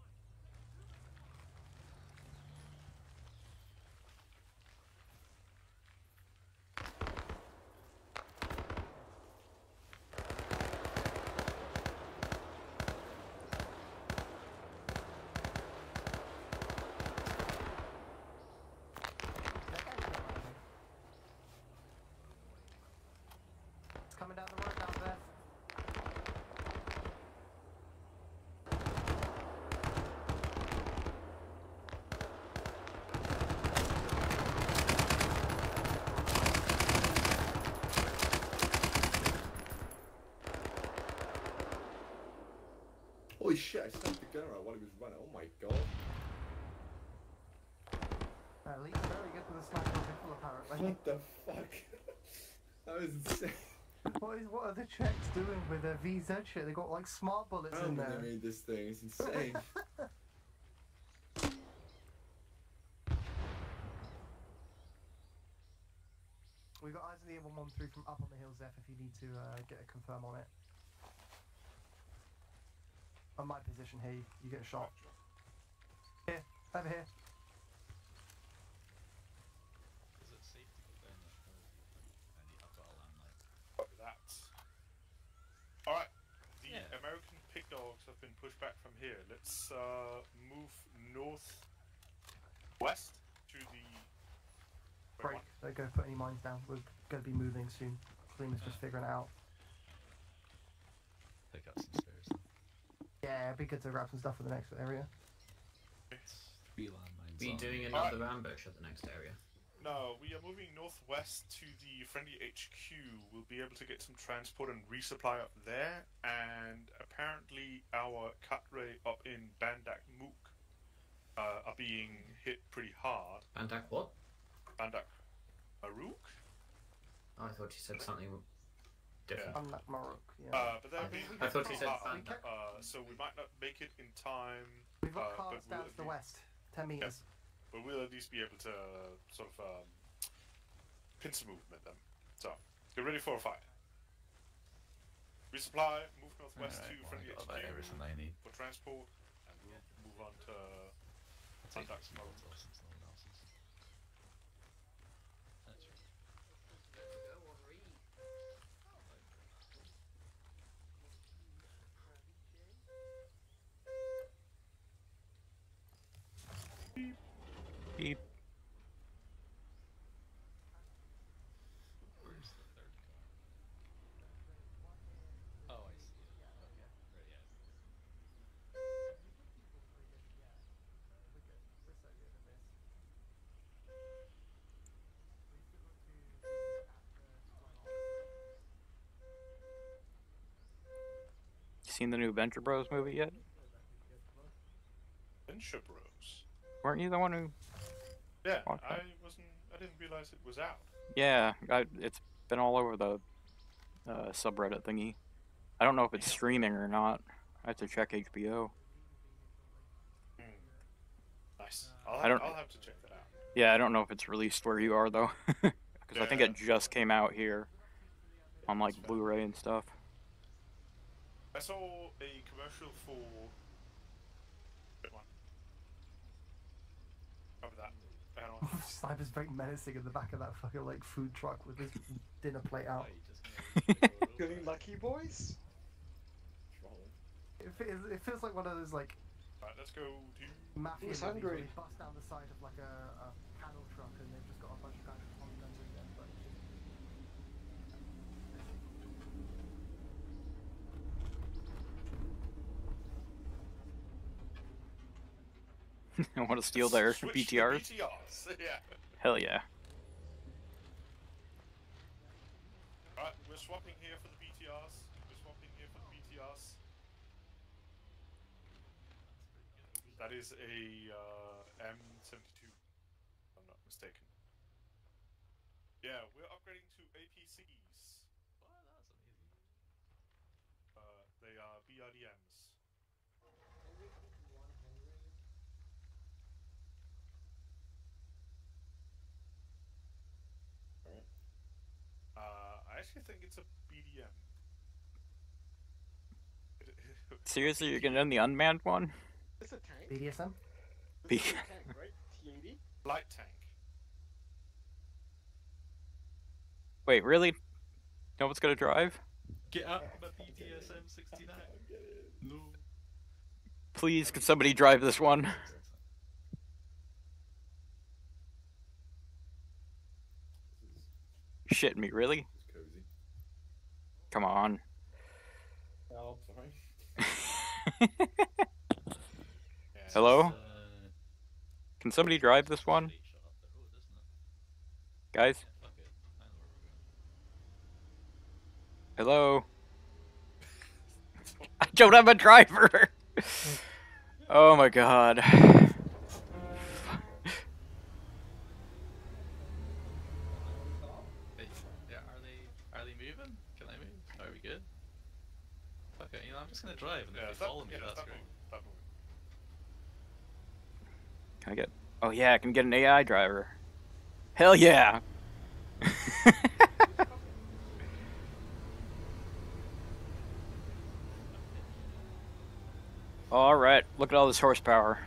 Down the road down there. Holy shit, I snapped the gun around while he was running. Oh my god. At least very good for the sniper rifle apparently. What the fuck? That was insane. What, is, what are the Czechs doing with their V Z shit? They got like smart bullets in there. I don't know, they made this thing, it's insane. We've got eyes on the M one oh three from up on the hill, Zeph, if you need to uh, get a confirm on it. On my position here, you get a shot. Here, over here. Have been pushed back from here. Let's uh, move north west to the break. Don't go put any mines down. We're going to be moving soon. Clean is just figuring it out. Pick up some stairs. Yeah, it'd be good to grab some stuff for the next area. Be doing another right. ambush at the next area. No, we are moving northwest to the friendly H Q. We'll be able to get some transport and resupply up there, and apparently our cadre up in Bandak Mook uh, are being hit pretty hard. Bandak what? Bandak Maruk? Oh, I thought you said something different. Yeah. Bandak Maruk, yeah. Uh, but they're being I thought you said hard, Bandak. Uh, so we might not make it in time. We've got cars uh, down we'll to the west, ten meters. Yeah. But we'll at least be able to uh, sort of um, pin some movement then. So, get ready for a fight. Resupply, move northwest right, to friendly H Q everything they need for transport, and we'll yeah. move on to contact some other things. Where's the third car? Oh, I see. Okay, ready. You seen the new Venture Bros movie yet? Venture Bros? Weren't you the one who... Yeah, I wasn't. I didn't realize it was out. Yeah, I, it's been all over the uh, subreddit thingy. I don't know if it's streaming or not. I have to check H B O. Mm. Nice. I'll have, I don't, I'll have to check that out. Yeah, I don't know if it's released where you are though, because yeah. I think it just came out here on like Blu-ray and stuff. I saw a commercial for. Cover that. Cyber's very menacing in the back of that fucking like food truck with his dinner plate out. Feeling lucky, boys? It, it feels like one of those like Alright, let's go to... He's hungry. Bust down the side of like a, a panel truck and they've just got a bunch of guys with long guns in there. But... I want to steal their B T Rs. Yeah. Hell yeah. Alright, we're swapping here for the B T Rs. We're swapping here for the B T Rs. That is a uh, M seventy-two, if I'm not mistaken. Yeah, we're upgrading to A P Cs. Wow, that's amazing. Uh, they are B R D Ms. Alright. Uh, I actually think it's a B D M. Seriously, you're gonna run the unmanned one? It's a tank. B D S M? B it's a tank, right? T eighty? Light tank. Wait, really? No one's gonna drive? Get up, but B D S M sixty-nine. No. Please, could somebody drive this one? Shit me, really? It's cozy. Come on. Oh, sorry. Yeah, hello? Uh, Can somebody drive this one? Road, guys? Yeah, fuck it. I don't know where we're going. Hello? I don't have a driver! Oh my god. Okay, you know, I'm just gonna drive and yeah, they follow me, yeah, that's that great. That can I get... Oh yeah, I can get an A I driver. Hell yeah! Alright, look at all this horsepower.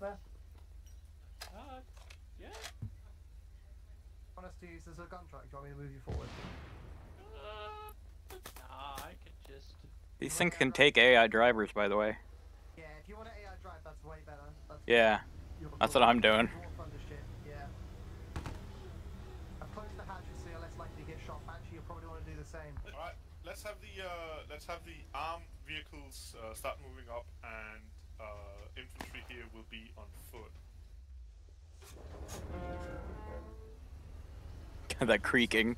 There? Uh, yeah. Honest to use as a gun track, do you want me to move you forward? Uh, nah, I could just... These things can take A I drivers, by the way. Yeah, if you want an A I drive, that's way better. That's yeah, that's what I'm doing. Yeah. I've closed the hatches, so you're less likely to get shot. Actually, you'll probably want to do the same. Alright, let's have the, uh, let's have the armed vehicles uh, start moving up and... Uh, infantry here will be on foot. that creaking.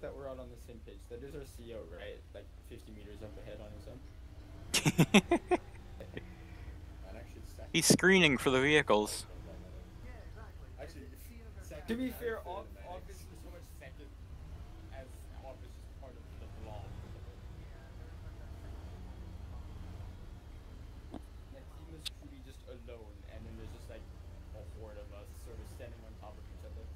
That we're out on the same page. That is our C O, right? Like fifty meters up ahead on his own. He's screening for the vehicles. Yeah, exactly. Actually, to be fair, all is so much second as all is just part of the vlog. That team is truly just alone, and then there's just like a horde of us sort of standing on top of each other.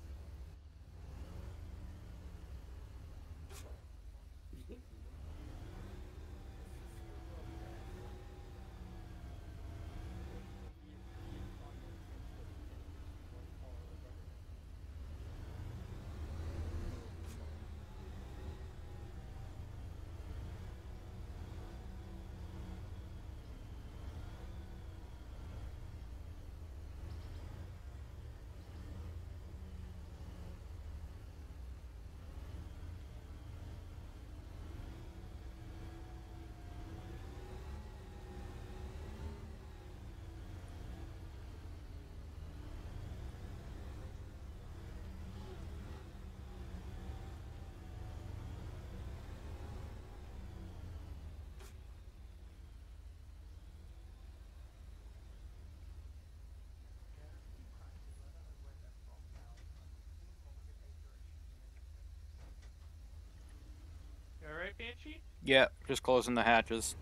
Yeah, just closing the hatches.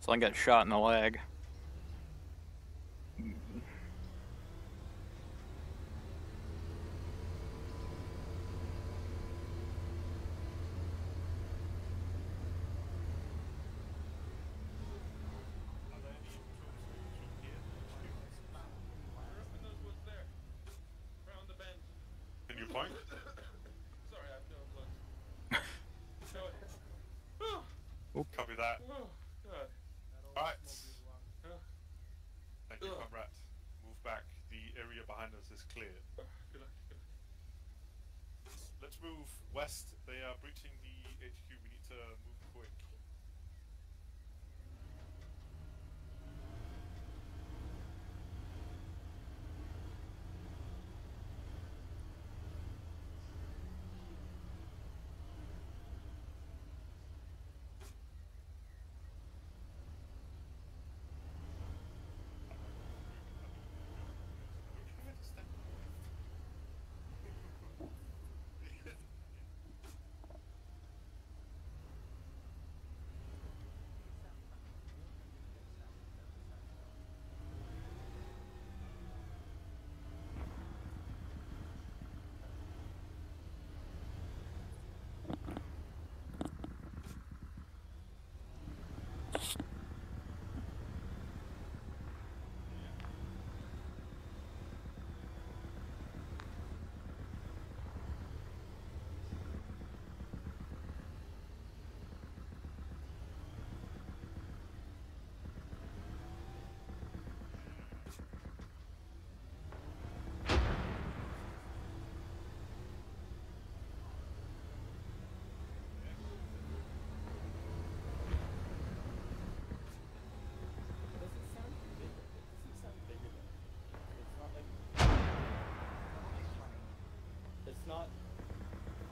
So I got shot in the leg. Not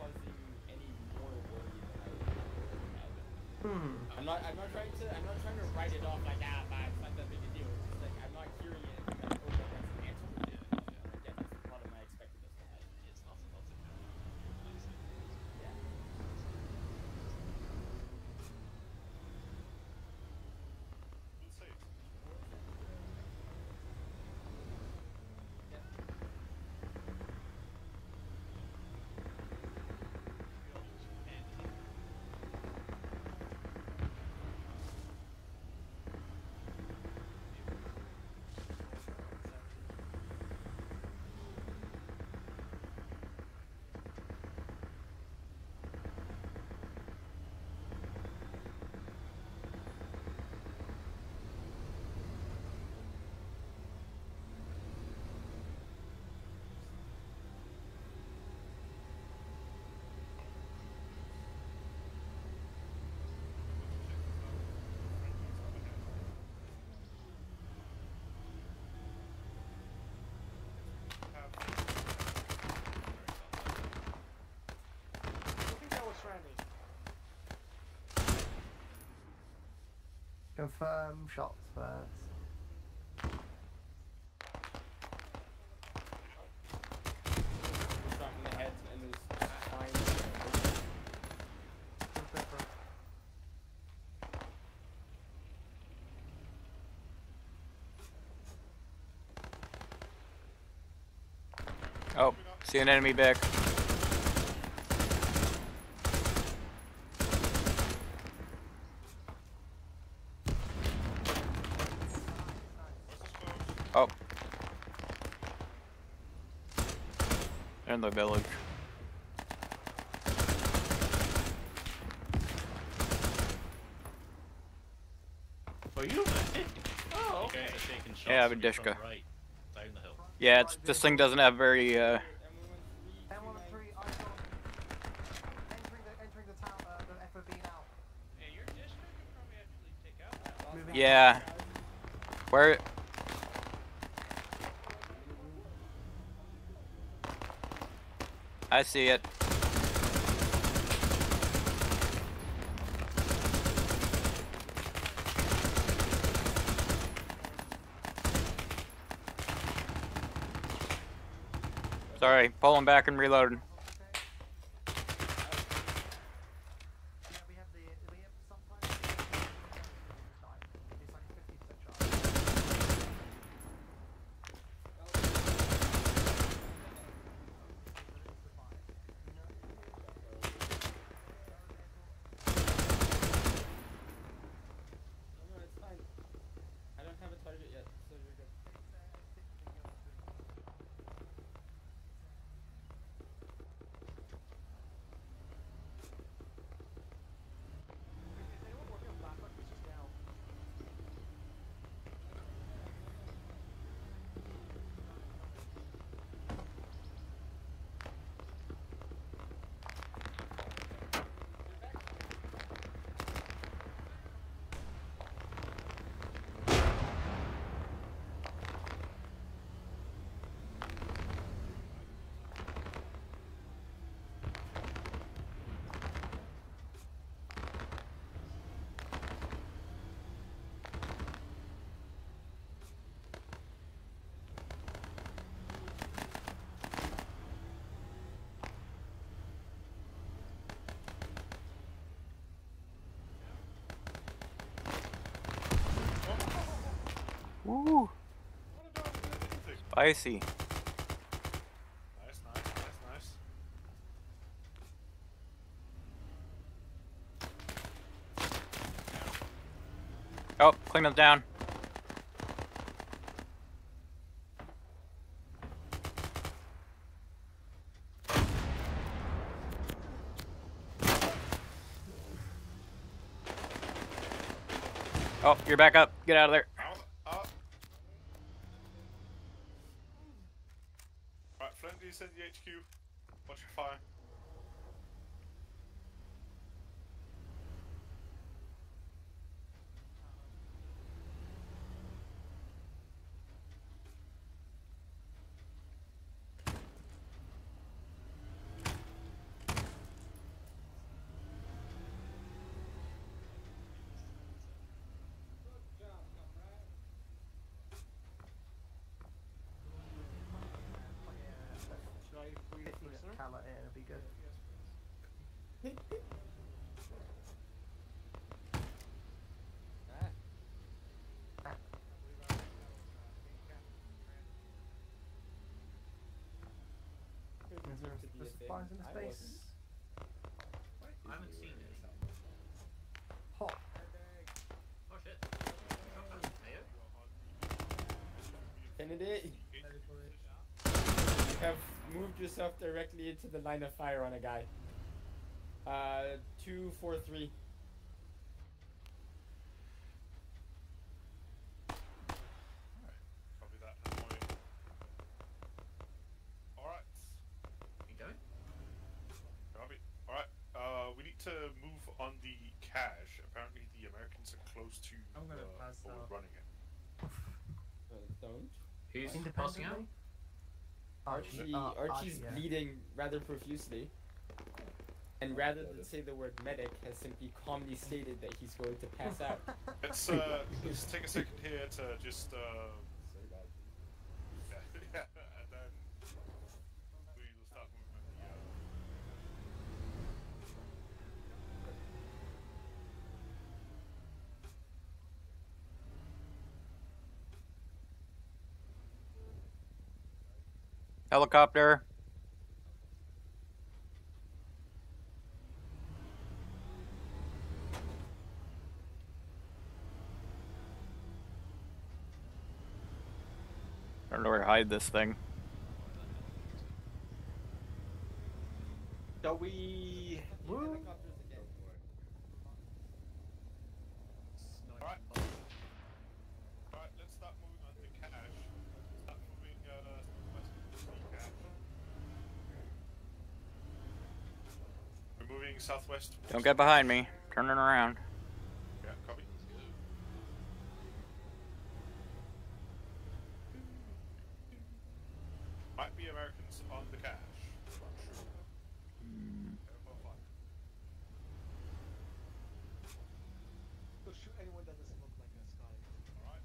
causing any more worry than I would imagine. Hmm. I'm not. I'm not trying to. I'm not trying to write it off like ah, but it's not that big a deal. It's just like I'm not hearing it. I'm like, oh, that's an answer. I guess that's a part of my expectedness. It's not supposed to happen. Yeah. Confirm shots first. Oh, see an enemy back. Oh. They're in the village. Oh, you don't have it. Oh, okay. Yeah, I have a Dishka. Yeah, it's, this thing doesn't have very, uh... M one oh three, I saw entering the, entering the town, uh, the F O B now. Yeah, your dish could probably actually take out that. Yeah. Where... I see it. Sorry, pulling back and reloading. Woo! Spicy. Nice, nice, nice, nice. Oh, clean them down. Oh, you're back up. Get out of there. Send the H Q. Watch your fire. The supplies in the space. I haven't seen it. Hot. Oh shit. Candidate, you have moved yourself directly into the line of fire on a guy. Uh, two four three. Passing out? Archie, Archie's uh, Archie, yeah. Bleeding rather profusely. and rather than say the word medic, has simply calmly stated that he's going to pass out. Let's, uh, let's take a second here to just, uh... yeah, yeah, and then we'll start moving, yeah. Helicopter. I don't know where to hide this thing. Shall we move? Alright. Alright, let's start moving on to cash. Start moving uh southwest. We're moving southwest. Don't get behind me. Turning around. Yeah, copy. Might be Americans on the cache. Mm. We'll shoot anyone that doesn't look like a spy. Alright.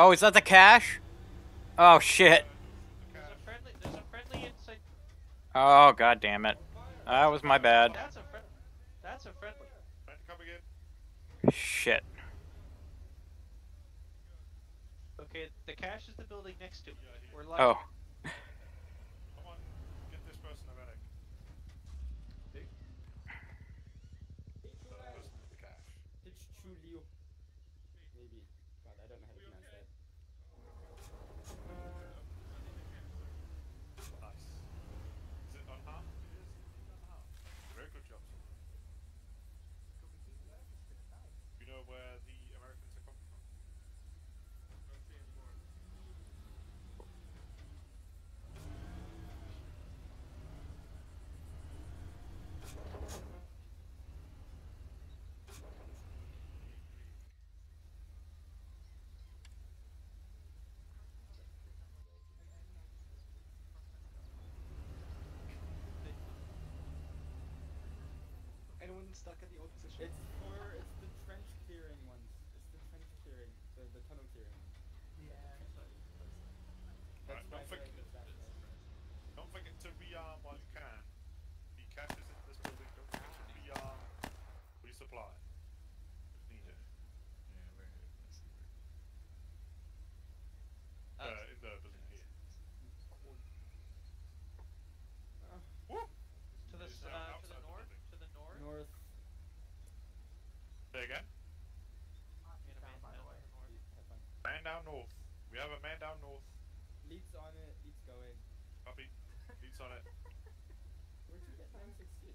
Oh, is that the cache? Oh shit. There's a friendly, there's a friendly inside. Oh god damn it. That was my bad. That's a friendly. That's a friendly. Come again. Shit. Okay, the cache is the building next to it. We're lucky. Oh. Come on, get this person a medic. Maybe. God, I don't know how to pronounce that. Nice. Is it unharmed? It is. Very good job. You know where the Americans are coming from? Stuck at the old position. It's or it's the trench clearing ones. It's the trench clearing, the, the tunnel clearing. Yeah. That's right, don't, forget, don't forget to rearm while you can. The cash is in this building. Don't forget to rearm, resupply if needed. Yeah, we're here. Uh, uh, in the building here. Uh, Whoop! To the uh, to the north. The North. There you go. Man down north. We have a man down north. Leads on it. Leads going. Copy. Leads on it. Where'd you get nine sixty?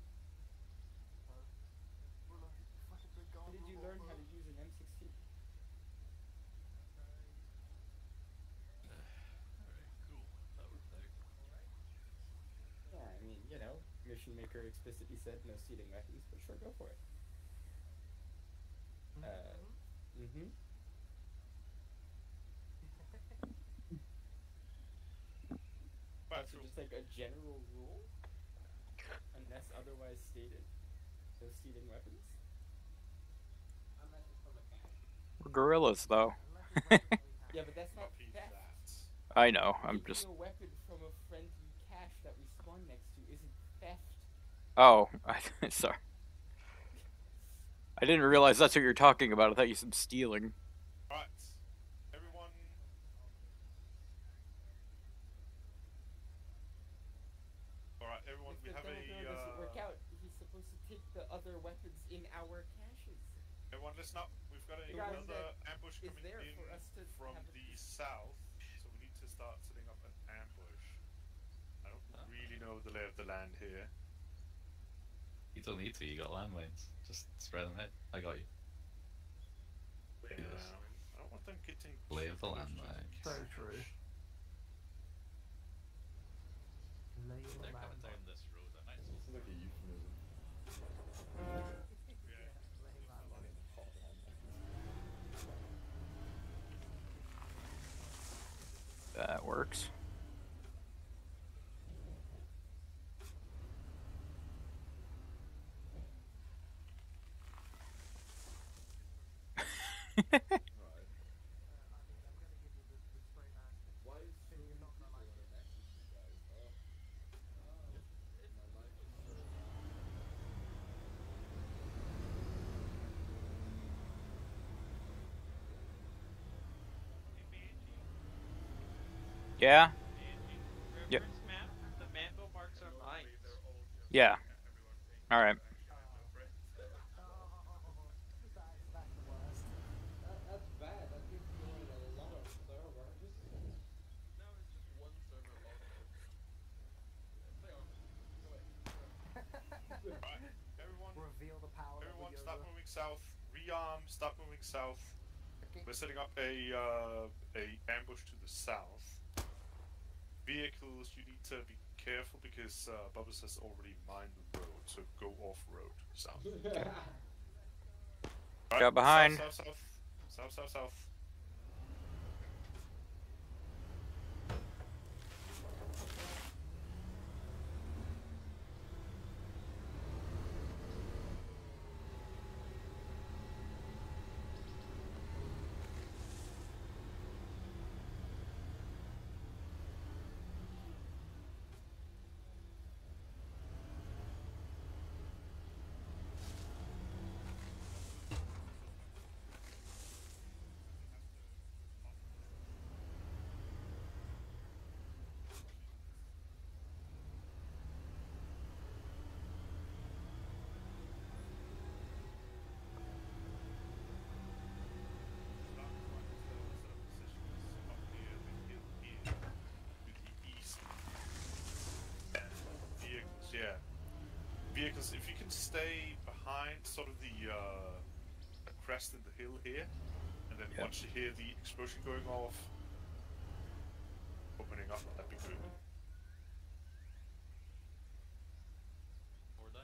We're like fucking good guys. When did you learn how to use an M sixteen? Yeah, I mean, you know, Mission Maker explicitly said no seating weapons, but sure, go for it. Mm-hmm. Uh, mm-hmm. That's just like a general rule, unless otherwise stated, no seating weapons. We're gorillas, though. Yeah, but that's not theft. I know, I'm just... Taking a weapon from a friendly cache that we spawn next to isn't theft. Oh, I, sorry. I didn't realize that's what you're talking about. I thought you said stealing. Alright, everyone... Alright, everyone, we have a... Uh... work out. He's supposed to take the other weapons in our caches. Everyone, listen up. We've got a, another that, ambush coming in for us to from the south. To start setting up an ambush. I don't oh. really know the lay of the land here. You don't need to, you got landmines. Just spread them out. I got you. Yeah, I, mean, I don't want them getting... Lay of the landmines. So true. Lay of the landmines. They're coming down this road, I might as well... Look at euphemism. That works. Yeah. Yeah. Yeah. All right. Reveal the power. Everyone, stop moving south. Rearm. Stop moving south. We're setting up a uh, a ambush to the south. Vehicles, you need to be careful because uh, Bubba has already mined the road, so go off-road south. Okay. Right, got behind. South, south, south, south, south, south. Yeah, vehicles. If you can stay behind sort of the uh, crest in the hill here, and then yeah. once you hear the explosion going off, opening up, that'd be good. Or down.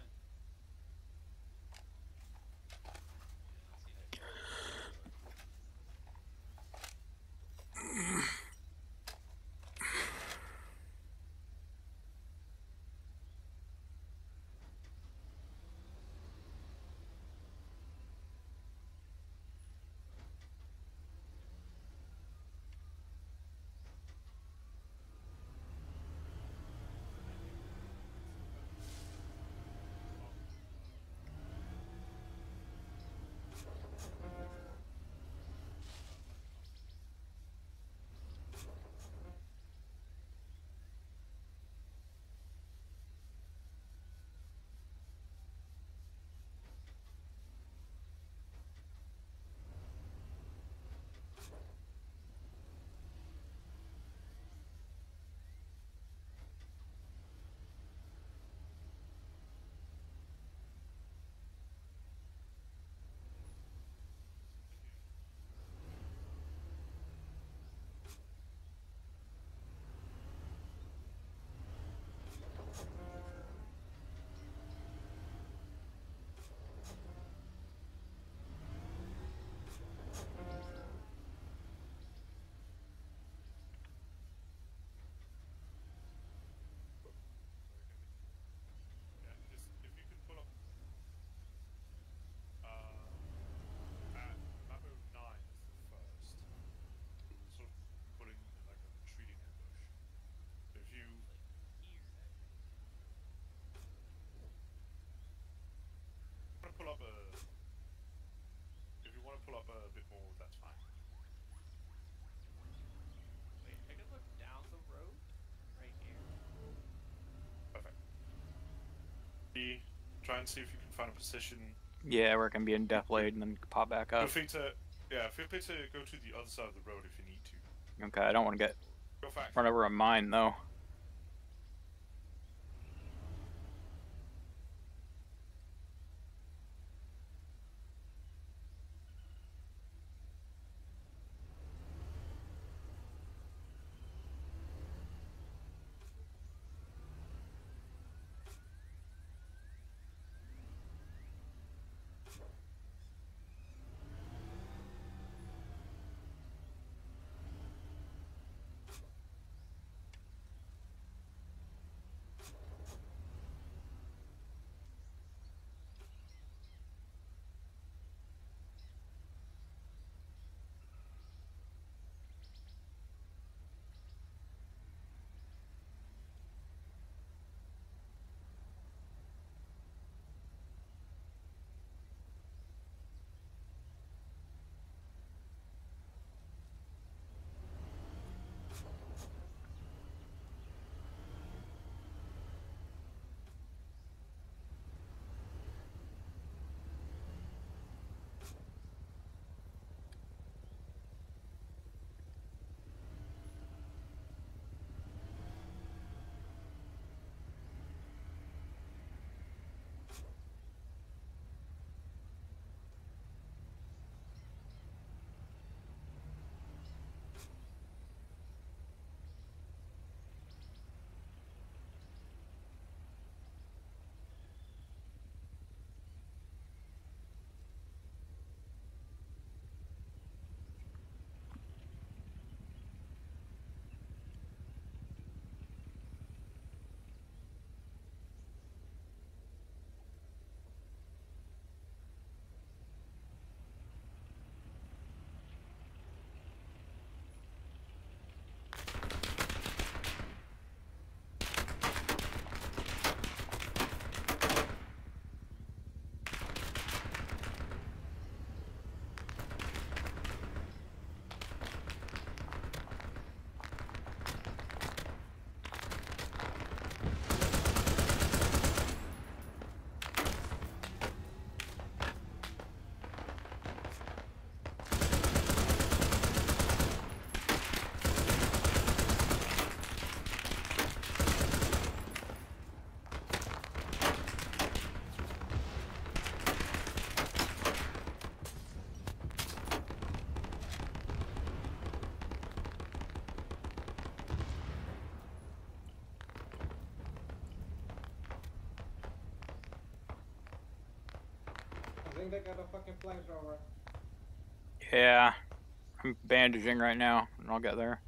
pull up a, if you want to pull up a bit more, that's fine. Wait, I can look down the road right here. Perfect. B, try and see if you can find a position. Yeah, where it can be in death blade and then pop back up. Feel free to, yeah, feel free to go to the other side of the road if you need to. Okay, I don't want to get in front over a mine though. I think they got a fucking flamethrower. Yeah, I'm bandaging right now, and I'll get there.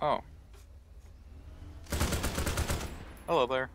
Oh. Hello there.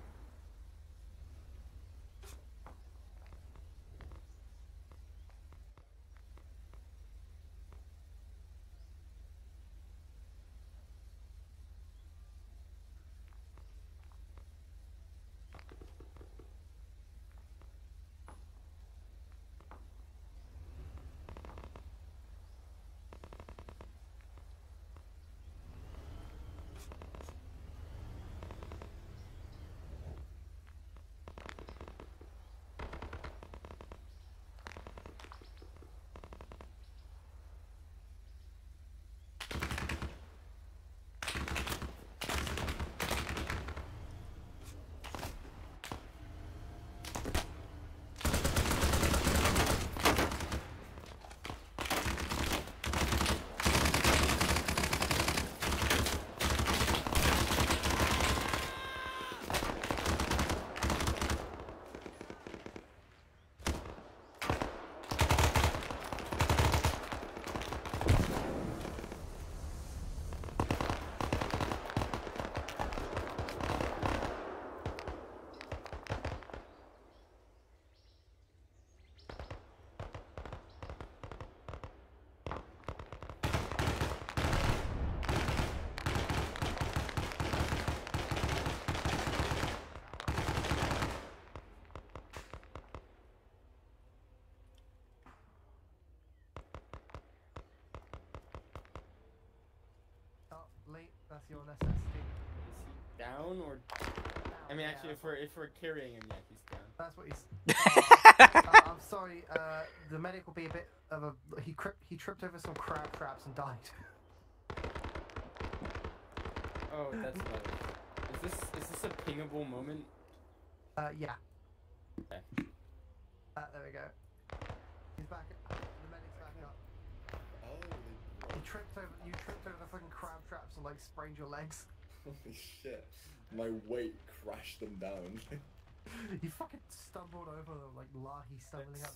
That's your necessity. Is he down or? I mean, actually, yeah, if we're if we're carrying him, yeah, he's down. That's what he's. uh, I'm sorry. Uh, the medic will be a bit of a. He he tripped over some crab traps and died. Oh, that's low. Is this is this a pingable moment? Uh, yeah. Okay. Uh, there we go. He's back. The medic's back up. Oh. Tripped over, you tripped over the fucking crab traps and like sprained your legs. Holy shit. My weight crashed them down. You fucking stumbled over them like Lahi stumbling up.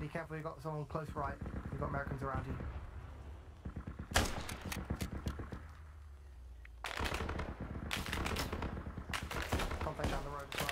Be careful, you've got someone close right. You've got Americans around you. Contact down the road as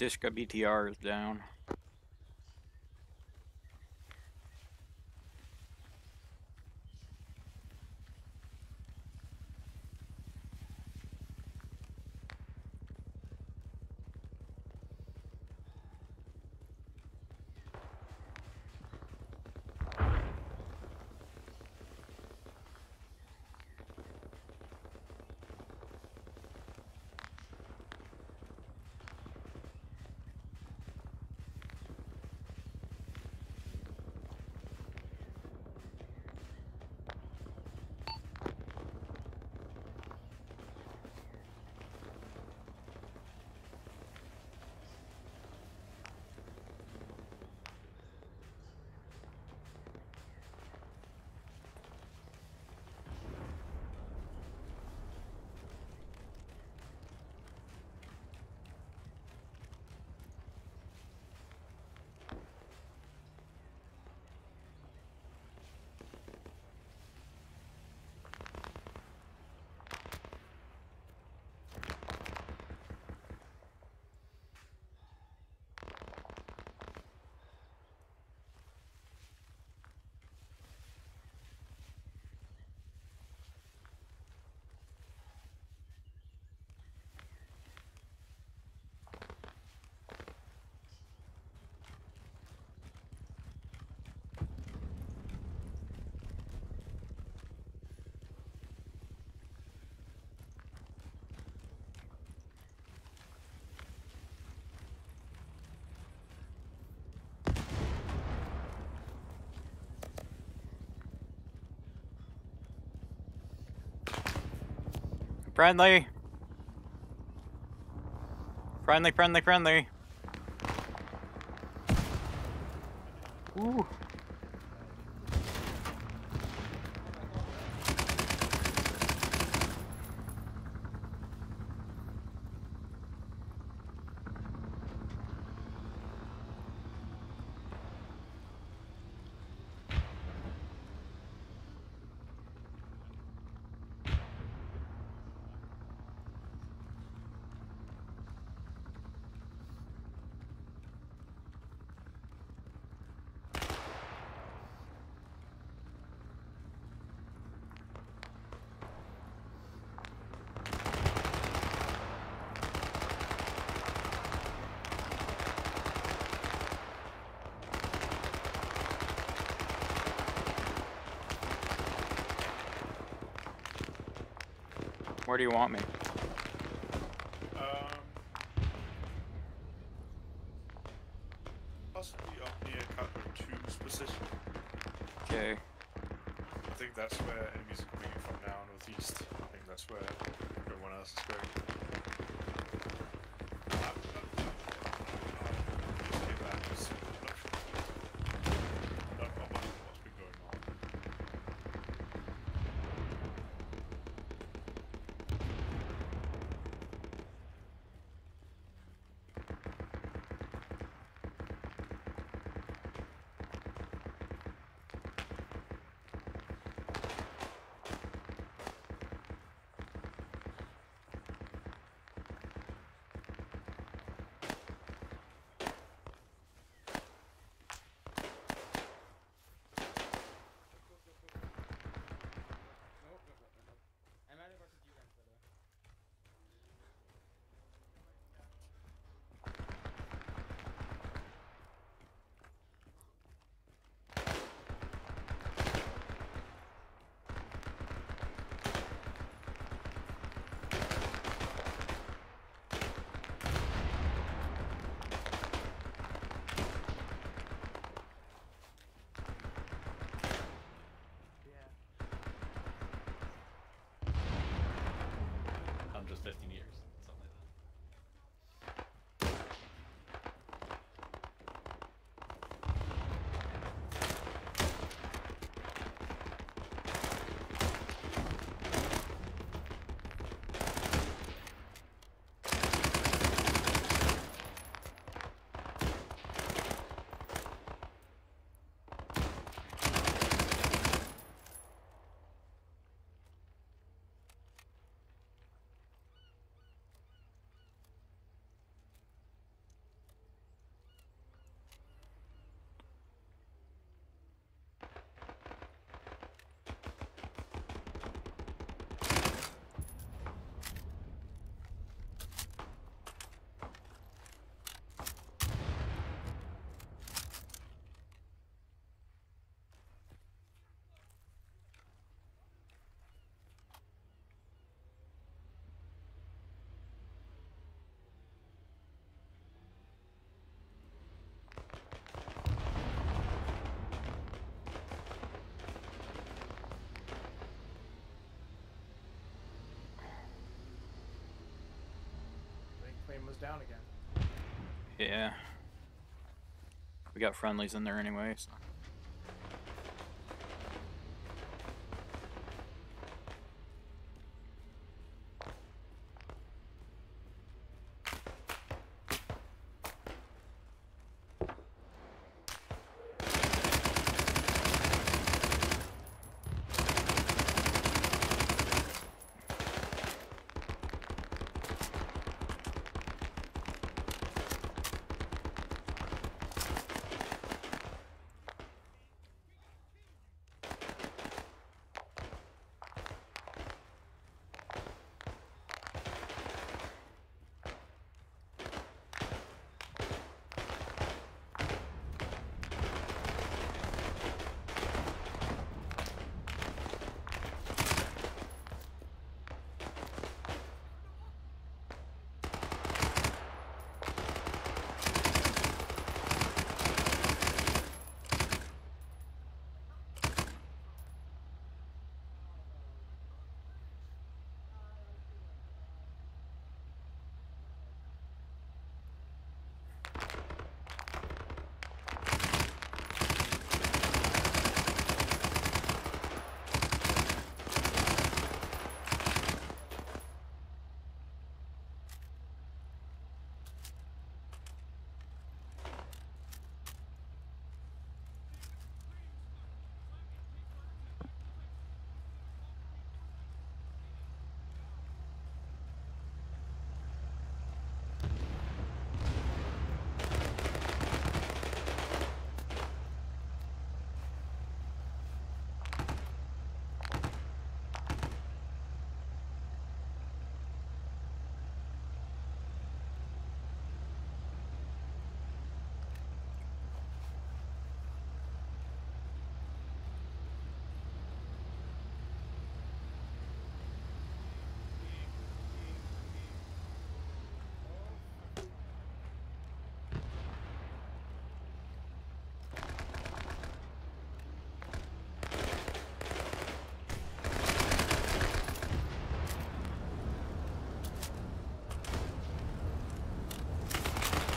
Dishka B T R is down. Friendly. Friendly, friendly, friendly. Ooh. Where do you want me? Um, possibly up near Cardroid two's position. Okay. I think that's where enemies are coming in from now, northeast. I think that's where everyone else is going. was down again. Yeah. We got friendlies in there anyway, so.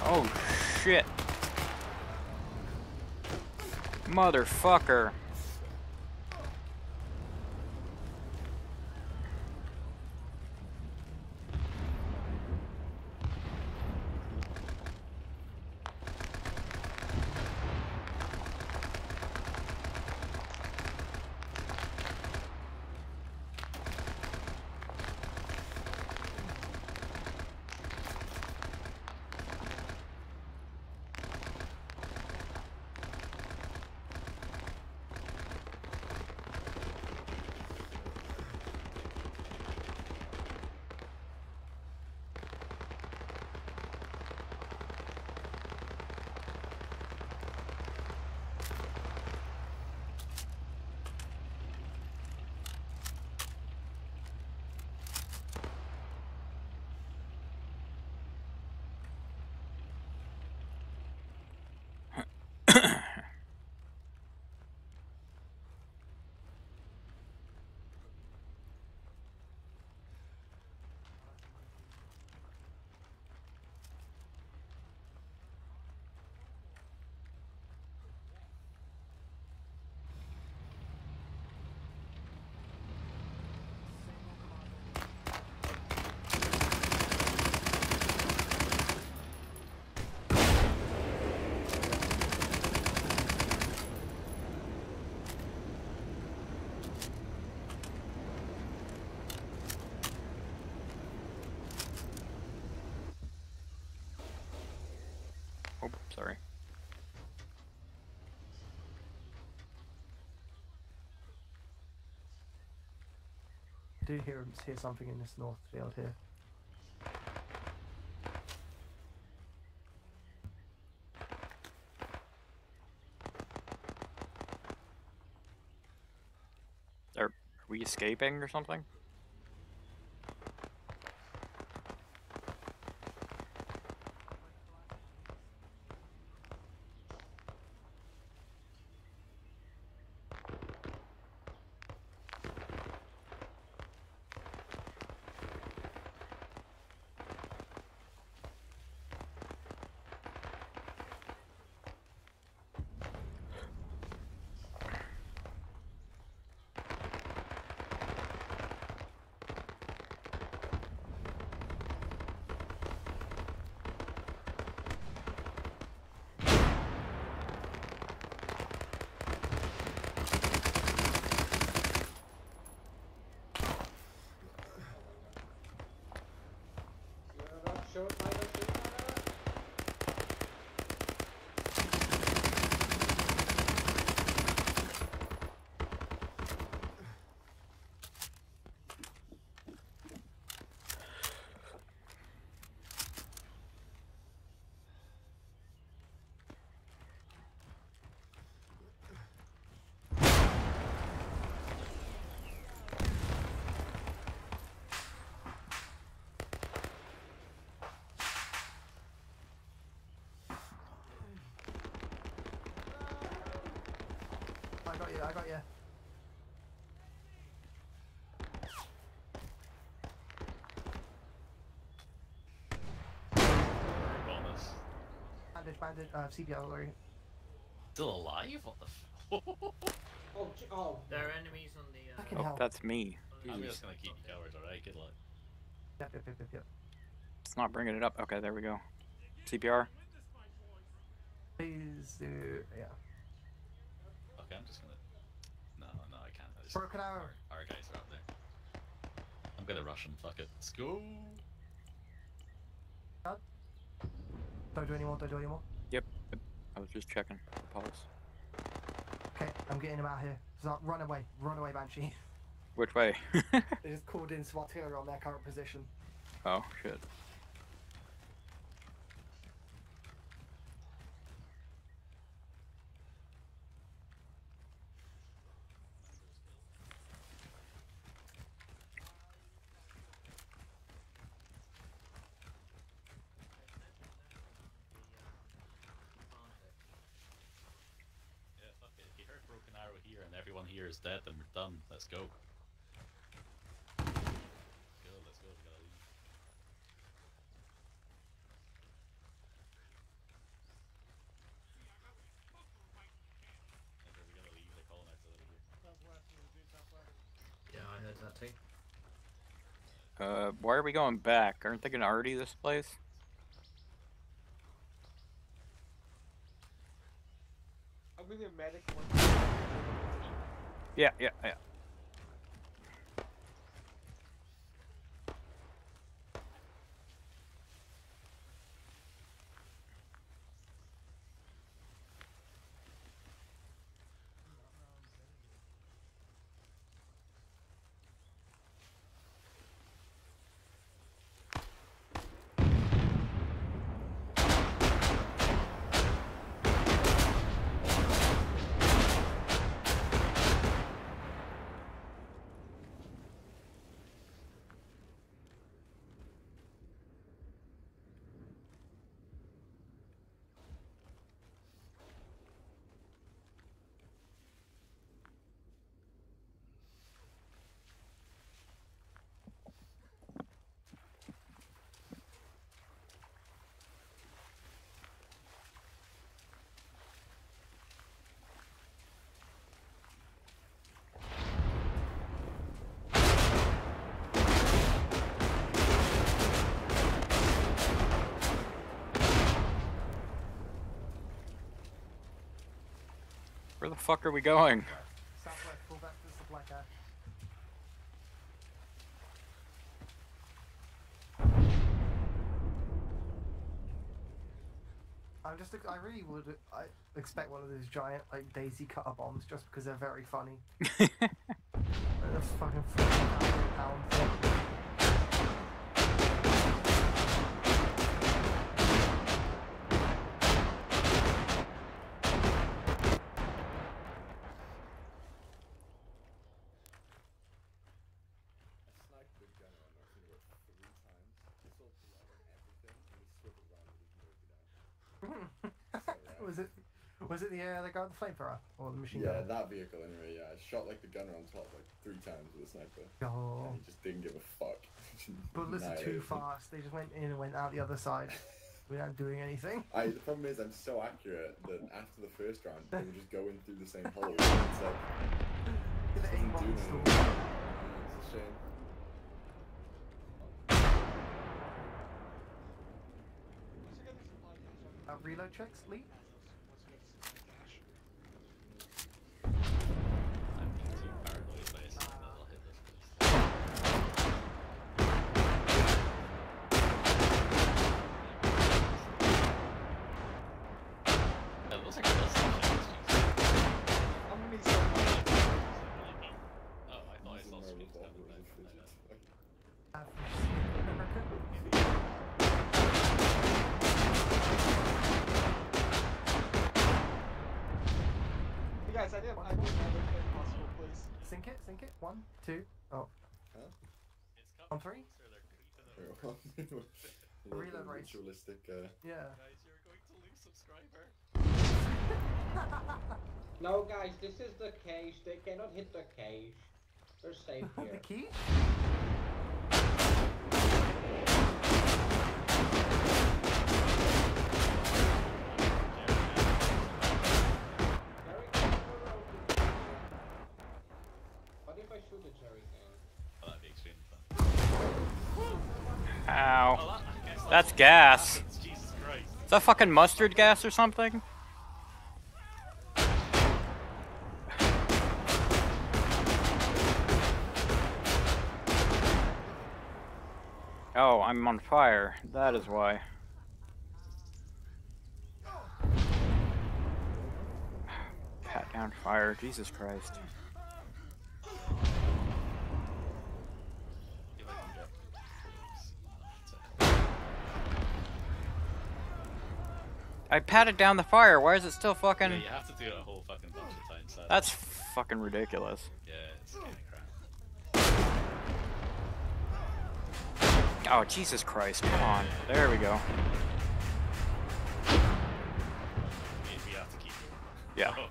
Oh shit. Motherfucker. Sorry. I do hear, hear something in this north field here. Are, are we escaping or something? I got you. Bandage, bandage, uh, C P L alert. Still alive? What the f- Oh, oh. There are enemies on the, uh... Oh, hell. That's me. I'm just gonna keep you covered, alright? Good luck. Yep, yep, yep, yep. It's not bringing it up. Okay, there we go. C P R. Please do... yeah. Okay, I'm just gonna... No, no, I can't. I just... Broken arrow. Our, our guys are up there. I'm gonna rush them, fuck it. Let's go! Done? Don't do any more, don't do any more. Yep, I was just checking the pulse. Okay, I'm getting him out here. So, run away, run away, Banshee. Which way? They just called in Swatter on their current position. Oh, shit. Dead and we're done. Let's go. Let's go, let's go, we gotta leave. We're gonna leave, they're calling out to the here. Yeah, I heard that too. Uh, why are we going back? Aren't they gonna already this place? I'm with your medic one. Yeah, yeah, yeah. Where the fuck are we going? Southwest, pull back to the supply car. I'm just, I really would I expect one of those giant, like, daisy cutter bombs just because they're very funny. They're fucking forty pounds. Was it, was it the uh, the guy with the flamethrower or the machine gun? Yeah, that vehicle anyway. Yeah, I shot like the gunner on top like three times with a sniper. Oh. And he just didn't give a fuck. Bullets are too fast. They just went in and went out the other side without doing anything. I, the problem is I'm so accurate that after the first round, they were just going through the same hole. It's like, it ain't doing it. It's a shame. Uh, reload checks, Lee. I did. I want everything possible, please. Sink it, sink it. One, two, oh. Huh? On three? Reload rate. Ritualistic, uh... yeah. Guys, you're going to lose subscriber. No, guys, this is the cage. They cannot hit the cage. They're safe here. The cage? What if I shoot a jerry can? Oh, that'd be extremely fun. Ow. Oh, that, that's, that's gas. Happens. Jesus Christ. Is that fucking mustard gas or something? Oh, I'm on fire. That is why. Pat down fire. Jesus Christ. I patted down the fire. Why is it still fucking... Yeah, you have to do it a whole fucking bunch of times. That That's fucking ridiculous. Yeah, it's getting crap. Oh, Jesus Christ. Come on. There we go. We have to keep it. Yeah. Oh.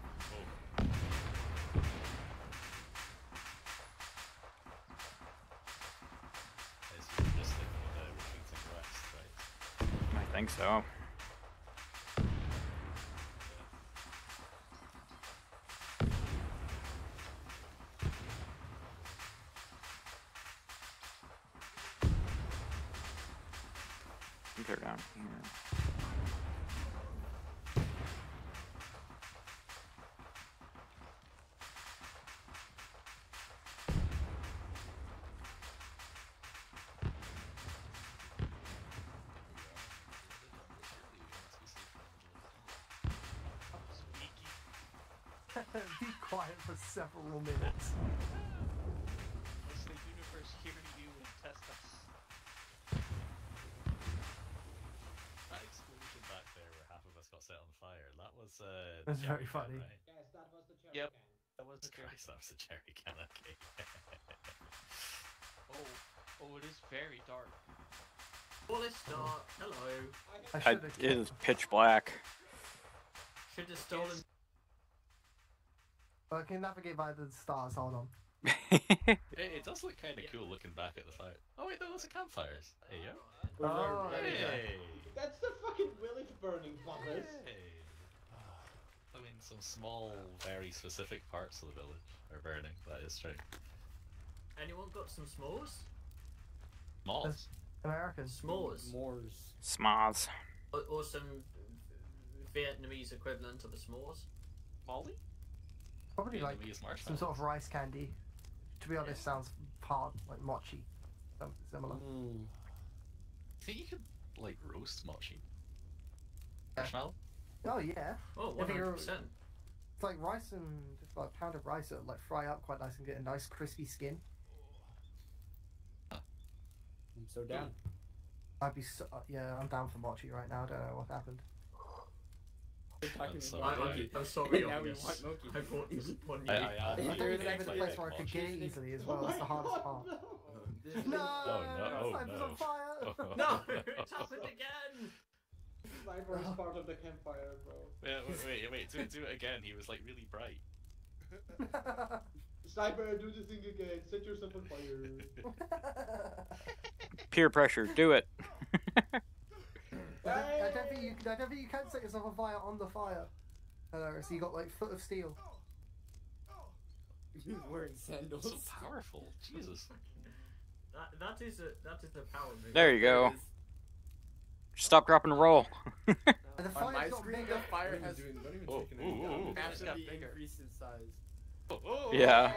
I think so. They're down here. Be quiet for several minutes. It's the universe here to you and test us. Uh, That's very funny. Right? Yes, that was the cherry yep. can. That was the cherry Christ, that was the cherry can, okay. oh, oh, it is very dark. Well, it's dark. Hello. I I, it is pitch black. Should have stolen... Yes. Well, I can navigate by the stars, hold on. it, it does look kind of yeah. cool looking back at the fire. Oh wait, no, those are campfires. There you go. Oh, hey. hey. That's the fucking village burning, fuckers. Hey. I mean, some small, very specific parts of the village are burning, that is true. Anyone got some s'mores? S'mores? American s'mores. S'mores. S'mores. Or, or some Vietnamese equivalent of a s'mores? Molly? Probably Vietnamese like some sort of rice candy. To be honest, yeah. sounds hard, like mochi. Something similar. Mm. I think you could, like, roast mochi. Yeah. Marshmallow? Oh yeah. Oh, one hundred percent. It's like rice and just like a pound of rice that like fry up quite nice and get a nice crispy skin. Huh. I'm so down. I'd be so, yeah, I'm down for mochi right now. I don't know what happened. I'm sorry. I'm sorry. I bought this one. I thought it was ever the place where I could get it easily as well. That's the hardest part. No! Oh no! On fire! No! It's happened again! Sniper is part of the campfire, bro. Yeah, wait, wait, wait, do, do it again. He was like really bright. Sniper, do the thing again. Set yourself on fire. Peer pressure, do it. I don't think you, I don't think you can set yourself on fire on the fire. Uh, so you got like foot of steel. He's wearing sandals. So powerful, Jesus. That that is a that is a power move. There you go. Stop, drop, and roll. The fire's got bigger. Fire has increased in size. Yeah.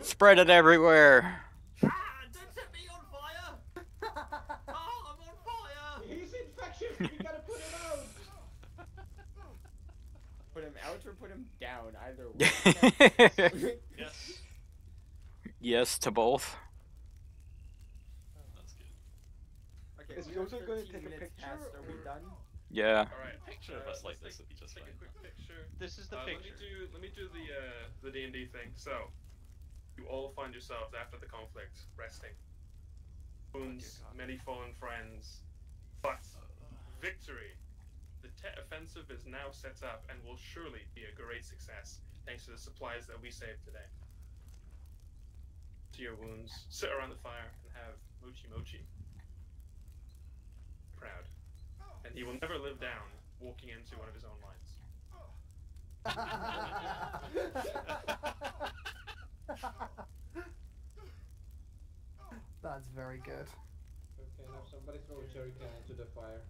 Spread it everywhere. Ah, don't set me on fire! Oh, I'm on fire! He's infectious. We gotta put him out. Put him out or put him down, either way. Yes. Yes to both. Is we also going to take a picture? Are we done? Yeah. Alright, picture of us like this would be just fine. Take a quick picture. This is the uh, picture. Let me do, let me do the uh, the D and D thing. So, you all find yourselves after the conflict, resting. Wounds, many fallen friends, but victory the Tet offensive is now set up and will surely be a great success thanks to the supplies that we saved today. To your wounds, sit around the fire and have Mochi Mochi proud. And he will never live down walking into one of his own lines. That's very good. Okay, now somebody throw a jerry can into the fire.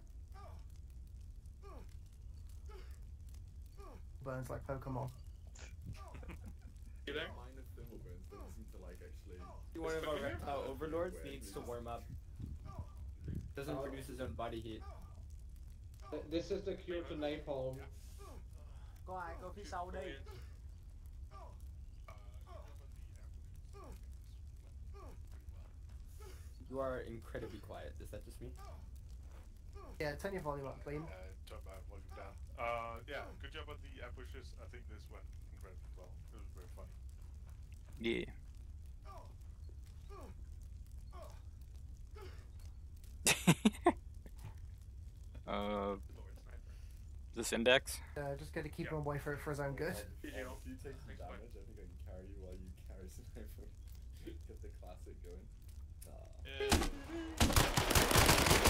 Burns like Pokemon. You there? Mine is Thimbleburns, but it seems to like actually... One of our reptile overlords needs to warm up. Doesn't oh. produce his own body heat. This is the cure to napalm. Yeah. Có ai có phía sau đi. You are incredibly quiet. Is that just me? Yeah, turn your volume up, Liam. Uh, turn my volume down. Uh, yeah, good job on the ambushes. I think this went incredibly well. It was very funny. Yeah. uh, this index? Uh, just got to keep yeah. him away for, for his own good. Yeah, if you take some damage, I think I can carry you while you carry sniper. Get the classic going. Uh. Yeah.